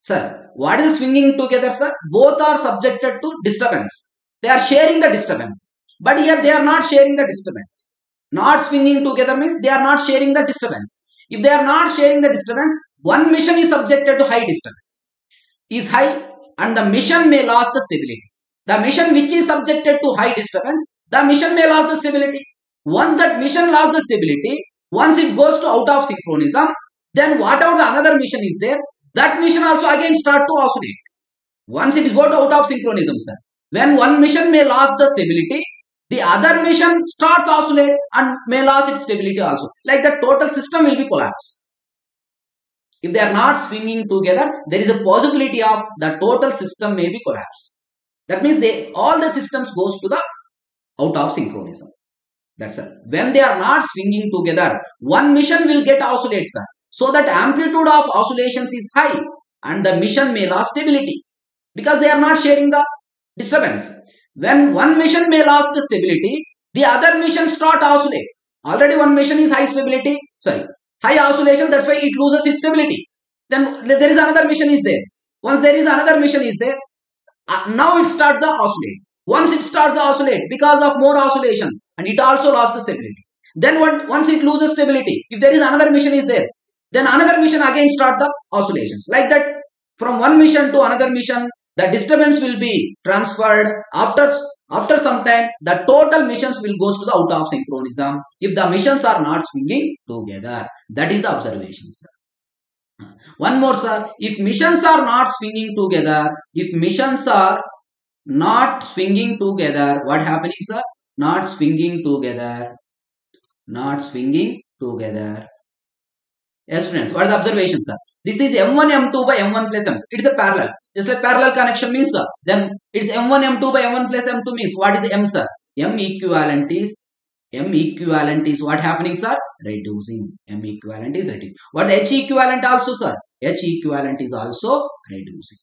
Sir, what is swinging together, sir? Both are subjected to disturbance. They are sharing the disturbance. But here they are not sharing the disturbance. Not swinging together means they are not sharing the disturbance. If they are not sharing the disturbance, one mission is subjected to high disturbance, is high, and the mission may lose the stability. The mission which is subjected to high disturbance, the mission may lose the stability. Once that mission loses the stability, once it goes to out of synchronism, then whatever the another mission is there, that mission also again start to oscillate. Once it goes out of synchronism, sir, when one mission may lose the stability, the other mission starts oscillate and may lose its stability also. Like the total system will be collapsed. If they are not swinging together, there is a possibility of the total system may be collapsed. That means they all the systems goes to the out of synchronism. That's it. When they are not swinging together, one mission will get oscillates, sir. So that amplitude of oscillations is high and the mission may lose stability because they are not sharing the disturbance. When one mission may lose the stability, the other mission start oscillate. Already one mission is high stability, sorry, high oscillation, that's why it loses its stability. Then there is another mission is there. Once there is another mission is there, now it starts the oscillate. Once it starts the oscillate because of more oscillations and it also lost the stability. Then once it loses stability, if there is another mission is there, then another mission again start the oscillations. Like that, from one mission to another mission, the disturbance will be transferred. After some time, the total missions will go to the out of synchronism if the missions are not swinging together. That is the observation, sir. One more, sir. If missions are not swinging together, what happening, sir? Not swinging together. Yes, students, what are the observations, sir? This is M1, M2 by M1 plus M2. It's a parallel. Just like parallel connection means, sir. Then it's M1, M2 by M1 plus M2 means what is the M, sir? M equivalent is what happening, sir? Reducing. M equivalent is reducing. What the H equivalent also, sir? H equivalent is also reducing.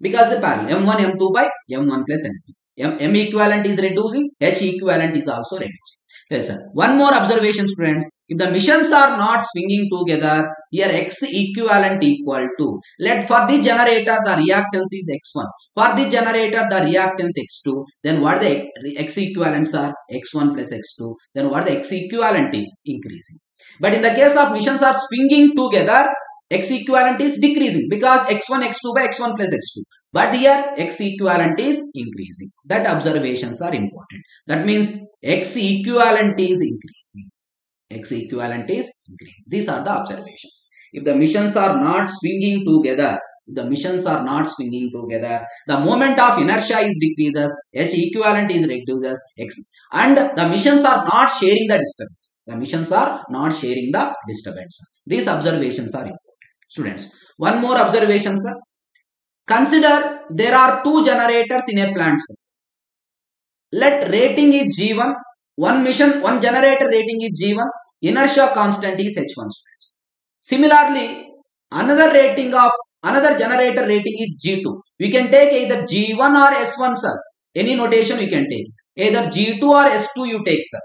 Because the parallel. M1, M2 by M1 plus M2. M equivalent is reducing. H equivalent is also reducing. Yes, sir. One more observation, students. If the missions are not swinging together, here X equivalent equal to. For this generator, the reactance is X1. For this generator, the reactance X2. Then what the X equivalents are? X1 plus X2. Then what the X equivalent is? Increasing. But in the case of missions are swinging together, X equivalent is decreasing because X1, X2 by X1 plus X2. But here X equivalent is increasing. That observations are important. That means X equivalent is increasing. X equivalent is increasing. These are the observations. If the missions are not swinging together, the moment of inertia is decreases, H equivalent is reduces, X, and the missions are not sharing the disturbance. These observations are important. Students, one more observation, sir. Consider there are two generators in a plant, sir. Let rating is G1. One generator rating is G1. Inertia constant is H1, students. Similarly, another generator rating is G2. We can take either G1 or S1, sir. Any notation we can take. Either G2 or S2 you take, sir.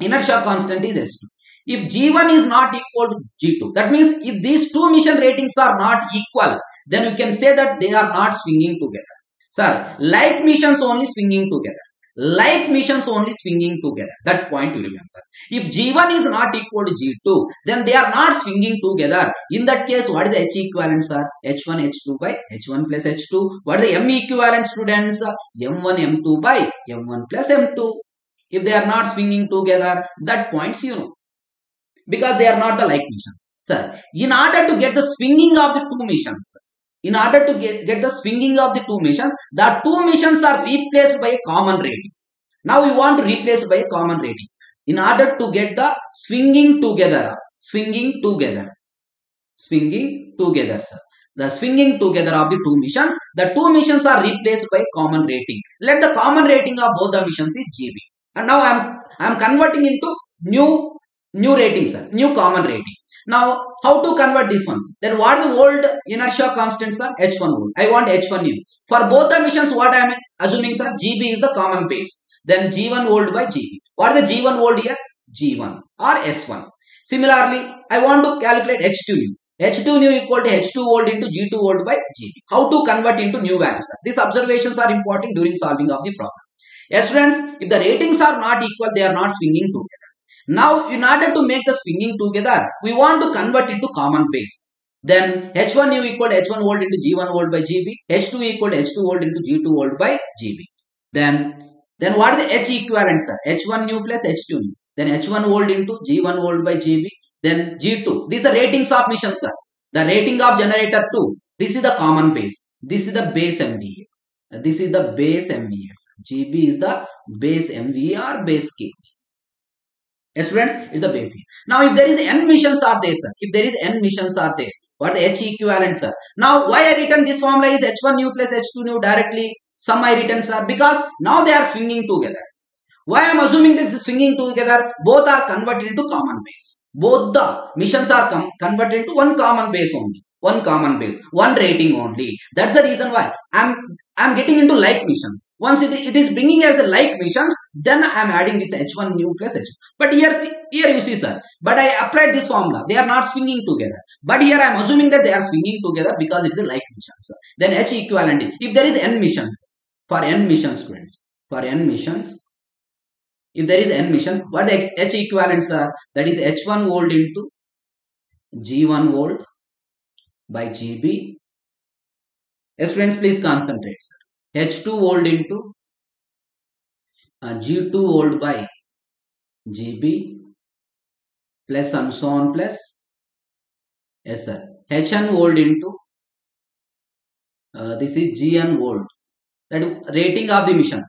Inertia constant is S2. If G1 is not equal to G2, that means if these two mission ratings are not equal, then you can say that they are not swinging together. Sir, like missions only swinging together. That point you remember. If G1 is not equal to G2, then they are not swinging together. In that case, what is the H equivalent, sir? H1, H2 by H1 plus H2. What is the M equivalent, students? M1, M2 by M1 plus M2. If they are not swinging together, that points you know. Because they are not the like missions. Sir, in order to get the swinging of the two missions, the two missions are replaced by a common rating. Now we want to replace by a common rating in order to get the swinging together, sir. The swinging together of the two missions are replaced by a common rating. Let the common rating of both the missions is GB. And now I am converting into new rating, sir, new common rating. Now, how to convert this one? Then what is the old inertia constant, sir? H1 old. I want H1 new. For both the missions, what I am assuming, sir? GB is the common base. Then G1 old by GB. What is the G1 old here? G1 or S1. Similarly, I want to calculate H2 new. H2 new equal to H2 old into G2 old by GB. How to convert into new values, sir? These observations are important during solving of the problem. Yes friends, if the ratings are not equal, they are not swinging together. Now, in order to make the swinging together, we want to convert into common base. Then H1U equal to H1 volt into G1 volt by GB, H2 equal to H2 volt into G2 volt by GB. Then what are the H equivalents are? H1U plus H2U. Then H1 volt into G1 volt by GB. Then G2. These are ratings of mission, sir. The rating of generator 2. This is the common base. This is the base MVA. This is the base MVA. GB is the base MVA or base K. Yes, friends, is the base here. Now, if there is n missions are there, sir. If there is n missions are there, what the H equivalent, sir? Now, why I written this formula is H1U plus H2U directly. Some I written, sir, because now they are swinging together. Why I am assuming this is swinging together? Both are converted into common base. Both the missions are converted into one common base only. One common base, one rating only. That's the reason why I'm getting into like missions. Once it is bringing as a like missions, then I'm adding this H1 new plus H2. But here you see, sir. But I applied this formula. They are not swinging together. But here I'm assuming that they are swinging together because it's a like mission, sir. Then H equivalent. If there is n missions, for n missions, friends, for n missions, if there is n mission, what the H equivalents are? That is H1 volt into G1 volt by GB. Yes, friends, please concentrate, sir. H2 volt into G2 volt by GB plus and so on plus. Yes, sir. Hn volt into this is Gn volt. That is rating of the mission.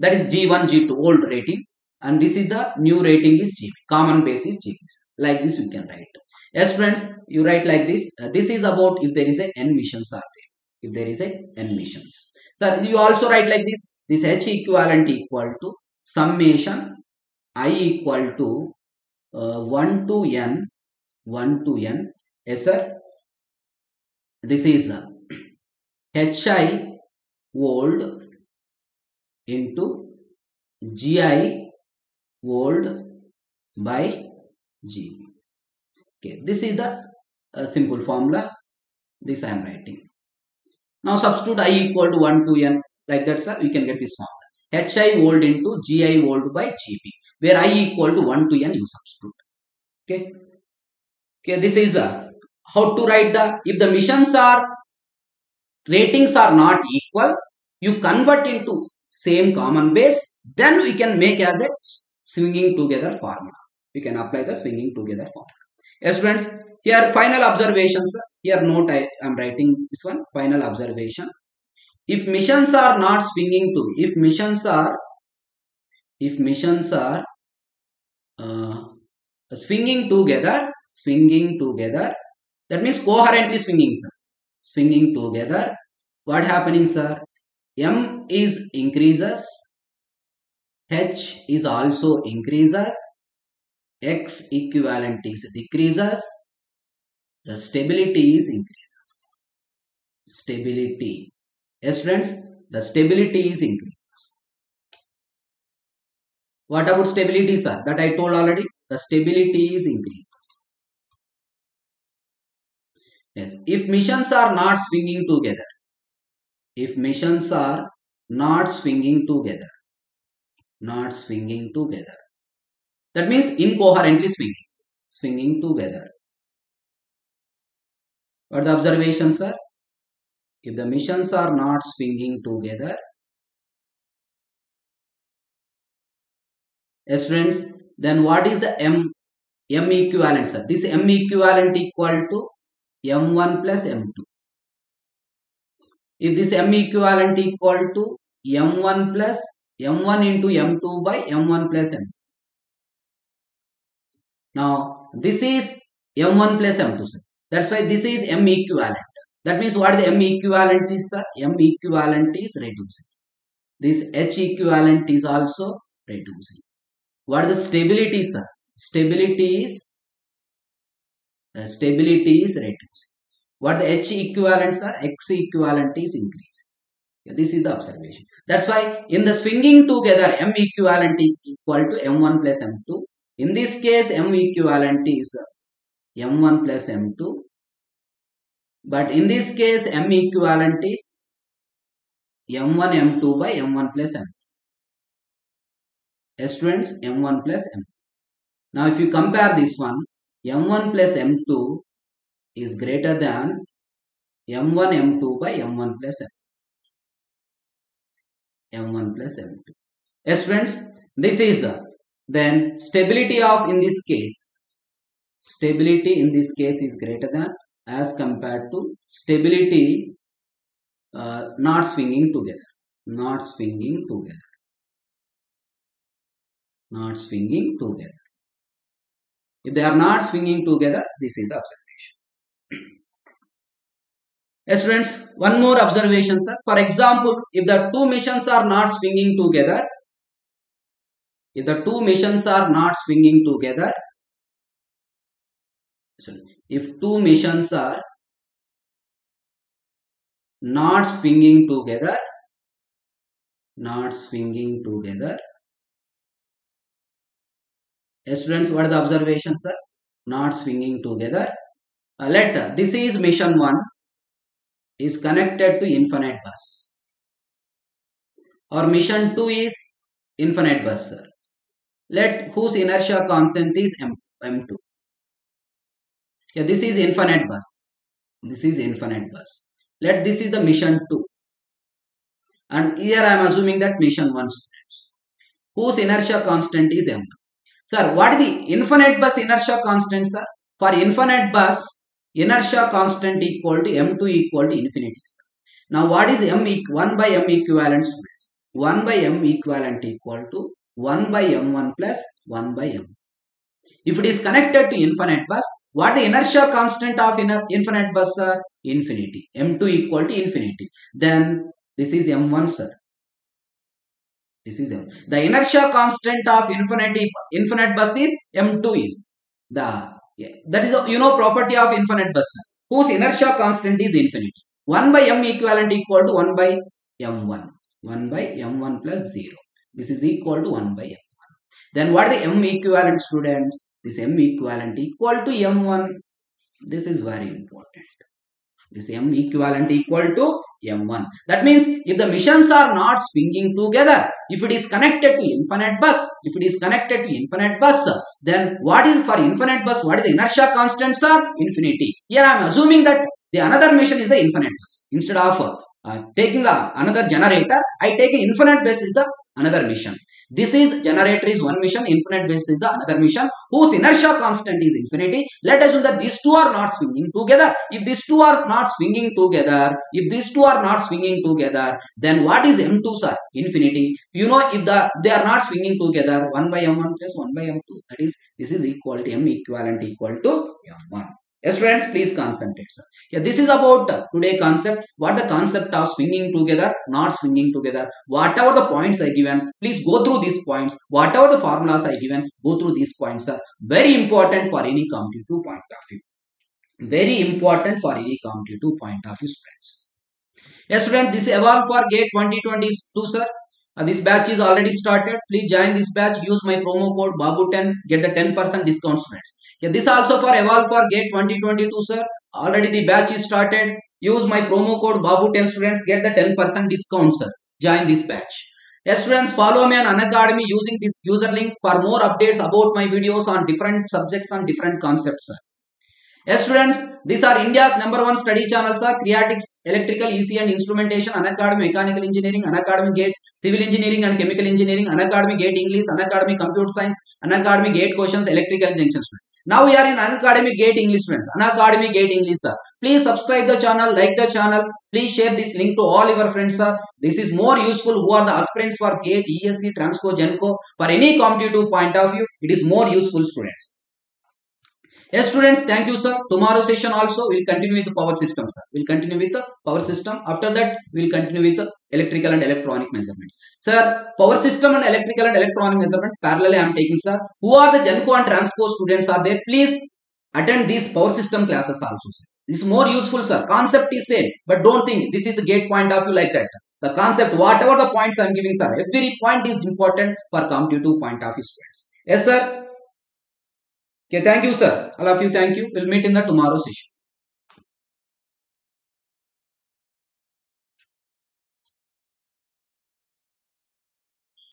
That is G1, G2 volt rating. And this is the new rating is GB. Common base is GB. Like this we can write. Yes, friends, you write like this. This is about if there is a n missions are there. If there is a n missions. Sir, you also write like this. This H equivalent equal to summation I equal to 1 to n. 1 to n. Yes, sir. This is HI volt into GI volt by GB. Okay, this is the simple formula. This I am writing. Now substitute I equal to 1 to n like that, sir. We can get this formula. HI volt into GI volt by GB, where I equal to 1 to n you substitute. Okay. Okay, this is how to write the, if the missions are, ratings are not equal, you convert into same common base, then we can make as a swinging together formula. We can apply the swinging together formula. Yes, friends, here final observations. Here note I am writing this one, final observation. If missions are not swinging to, if missions are swinging together, that means coherently swinging, sir. Swinging together, what happening, sir? M is increases, H is also increases, X equivalent is decreases, the stability is increases. Stability. Yes, friends, the stability is increases. What about stability, sir? That I told already. The stability is increases. Yes, if missions are not swinging together, if missions are not swinging together, that means incoherently swinging, together. What are the observations, sir? If the missions are not swinging together, yes, friends, then what is the M? M equivalent, sir. This M equivalent equal to M1 plus M2. If this M equivalent equal to M1 plus M1 into M2 by M1 plus M2. Now, this is M1 plus M2, sir. That's why this is M equivalent. That means what the M equivalent is, sir? M equivalent is reducing. This H equivalent is also reducing. What is the stability, sir? Stability is reducing. What the H equivalents are? X equivalent is increasing. Okay, this is the observation. That's why in the swinging together, M equivalent is equal to M1 plus M2. In this case, M equivalent is M1 plus M2. But in this case, M equivalent is M1 M2 by M1 plus M2. Students, M1 plus M2. Now, if you compare this one, M1 plus M2 is greater than M1 M2 by M1 plus M2. M1 plus M2. Students, this is then stability of in this case. Stability in this case is greater than as compared to stability not swinging together. Not swinging together. Not swinging together. If they are not swinging together, this is the observation. Yes, friends, one more observation, sir. For example, if the two missions are not swinging together, if the two missions are not swinging together, sorry, if two missions are not swinging together, not swinging together. Students, what are the observations, sir? Not swinging together. Let this is mission 1 is connected to infinite bus, or mission 2 is infinite bus, sir. Let whose inertia constant is M2. Yeah, this is infinite bus. This is infinite bus. Let this is the mission 2, and here I am assuming that mission 1 students whose inertia constant is M2. Sir, what is the infinite bus inertia constant, sir? For infinite bus, inertia constant equal to M2 equal to infinity, sir. Now, what is M1 by M equivalent, students? 1 by M equivalent equal to 1 by M1 plus 1 by M. If it is connected to infinite bus, what is the inertia constant of infinite bus, sir? Infinity. M2 equal to infinity. Then, this is M1, sir. This is M. The inertia constant of infinite bus is M2 is the that is the, you know, property of infinite bus whose inertia constant is infinity. 1 by M equivalent equal to 1 by M1. 1 by M1 plus 0. This is equal to 1 by M1. Then what is the M equivalent, students? This M equivalent equal to M1. This is very important. This M equivalent equal to M1. That means if the missions are not swinging together, if it is connected to infinite bus, if it is connected to infinite bus, then what is for infinite bus, what is the inertia constant, sir? Infinity. Here I am assuming that the another mission is the infinite bus. Instead of taking another generator, I take infinite bus is the another mission. This is generator is one mission, infinite bus is the another mission whose inertia constant is infinity. Let us assume that these two are not swinging together. If these two are not swinging together, if these two are not swinging together, then what is M2, sir? Infinity. You know, if they are not swinging together, 1 by M1 plus 1 by M2. That is, this is equal to M equivalent equal to M1. Yes, friends, please concentrate, sir. Yeah, this is about today concept. What the concept of swinging together, not swinging together. Whatever the points I given, please go through these points. Whatever the formulas I given, go through these points, sir. Very important for any competitive point of view. Very important for any competitive point of view, students. Yes, students, this is all for GATE 2022, sir. This batch is already started. Please join this batch. Use my promo code BABU10. Get the 10% discount, students. Yeah, this also for evolve for GATE 2022, sir. Already the batch is started. Use my promo code BABU10, students. Get the 10% discount, sir. Join this batch. Yes, students, follow me on Unacademy using this user link for more updates about my videos on different subjects and different concepts, sir. Yes, students, these are India's #1 study channels, sir. Creatics, Electrical, ESE and Instrumentation, Unacademy Mechanical Engineering, Unacademy GATE, Civil Engineering and Chemical Engineering, Unacademy GATE English, Unacademy Computer Science, Unacademy GATE Questions, Electrical Junction, sir. Now we are in Unacademy GATE English, friends. Unacademy GATE English, sir. Please subscribe the channel, like the channel. Please share this link to all your friends, sir. This is more useful who are the aspirants for GATE, ESE, Transco, Genco. For any competitive point of view, it is more useful, students. Yes, students, thank you, sir. Tomorrow session also we will continue with the power system, sir. We will continue with the power system. After that, we will continue with the electrical and electronic measurements. Sir, power system and electrical and electronic measurements parallel I am taking, sir. Who are the GENCO and TRANSCO students are there? Please attend these power system classes also, sir. This is more useful, sir. Concept is same, but don't think this is the GATE point of view like that. The concept, whatever the points I am giving, sir, every point is important for competitive point of view, students. Yes, sir. Okay, thank you, sir. All of you, thank you. We'll meet in the tomorrow session.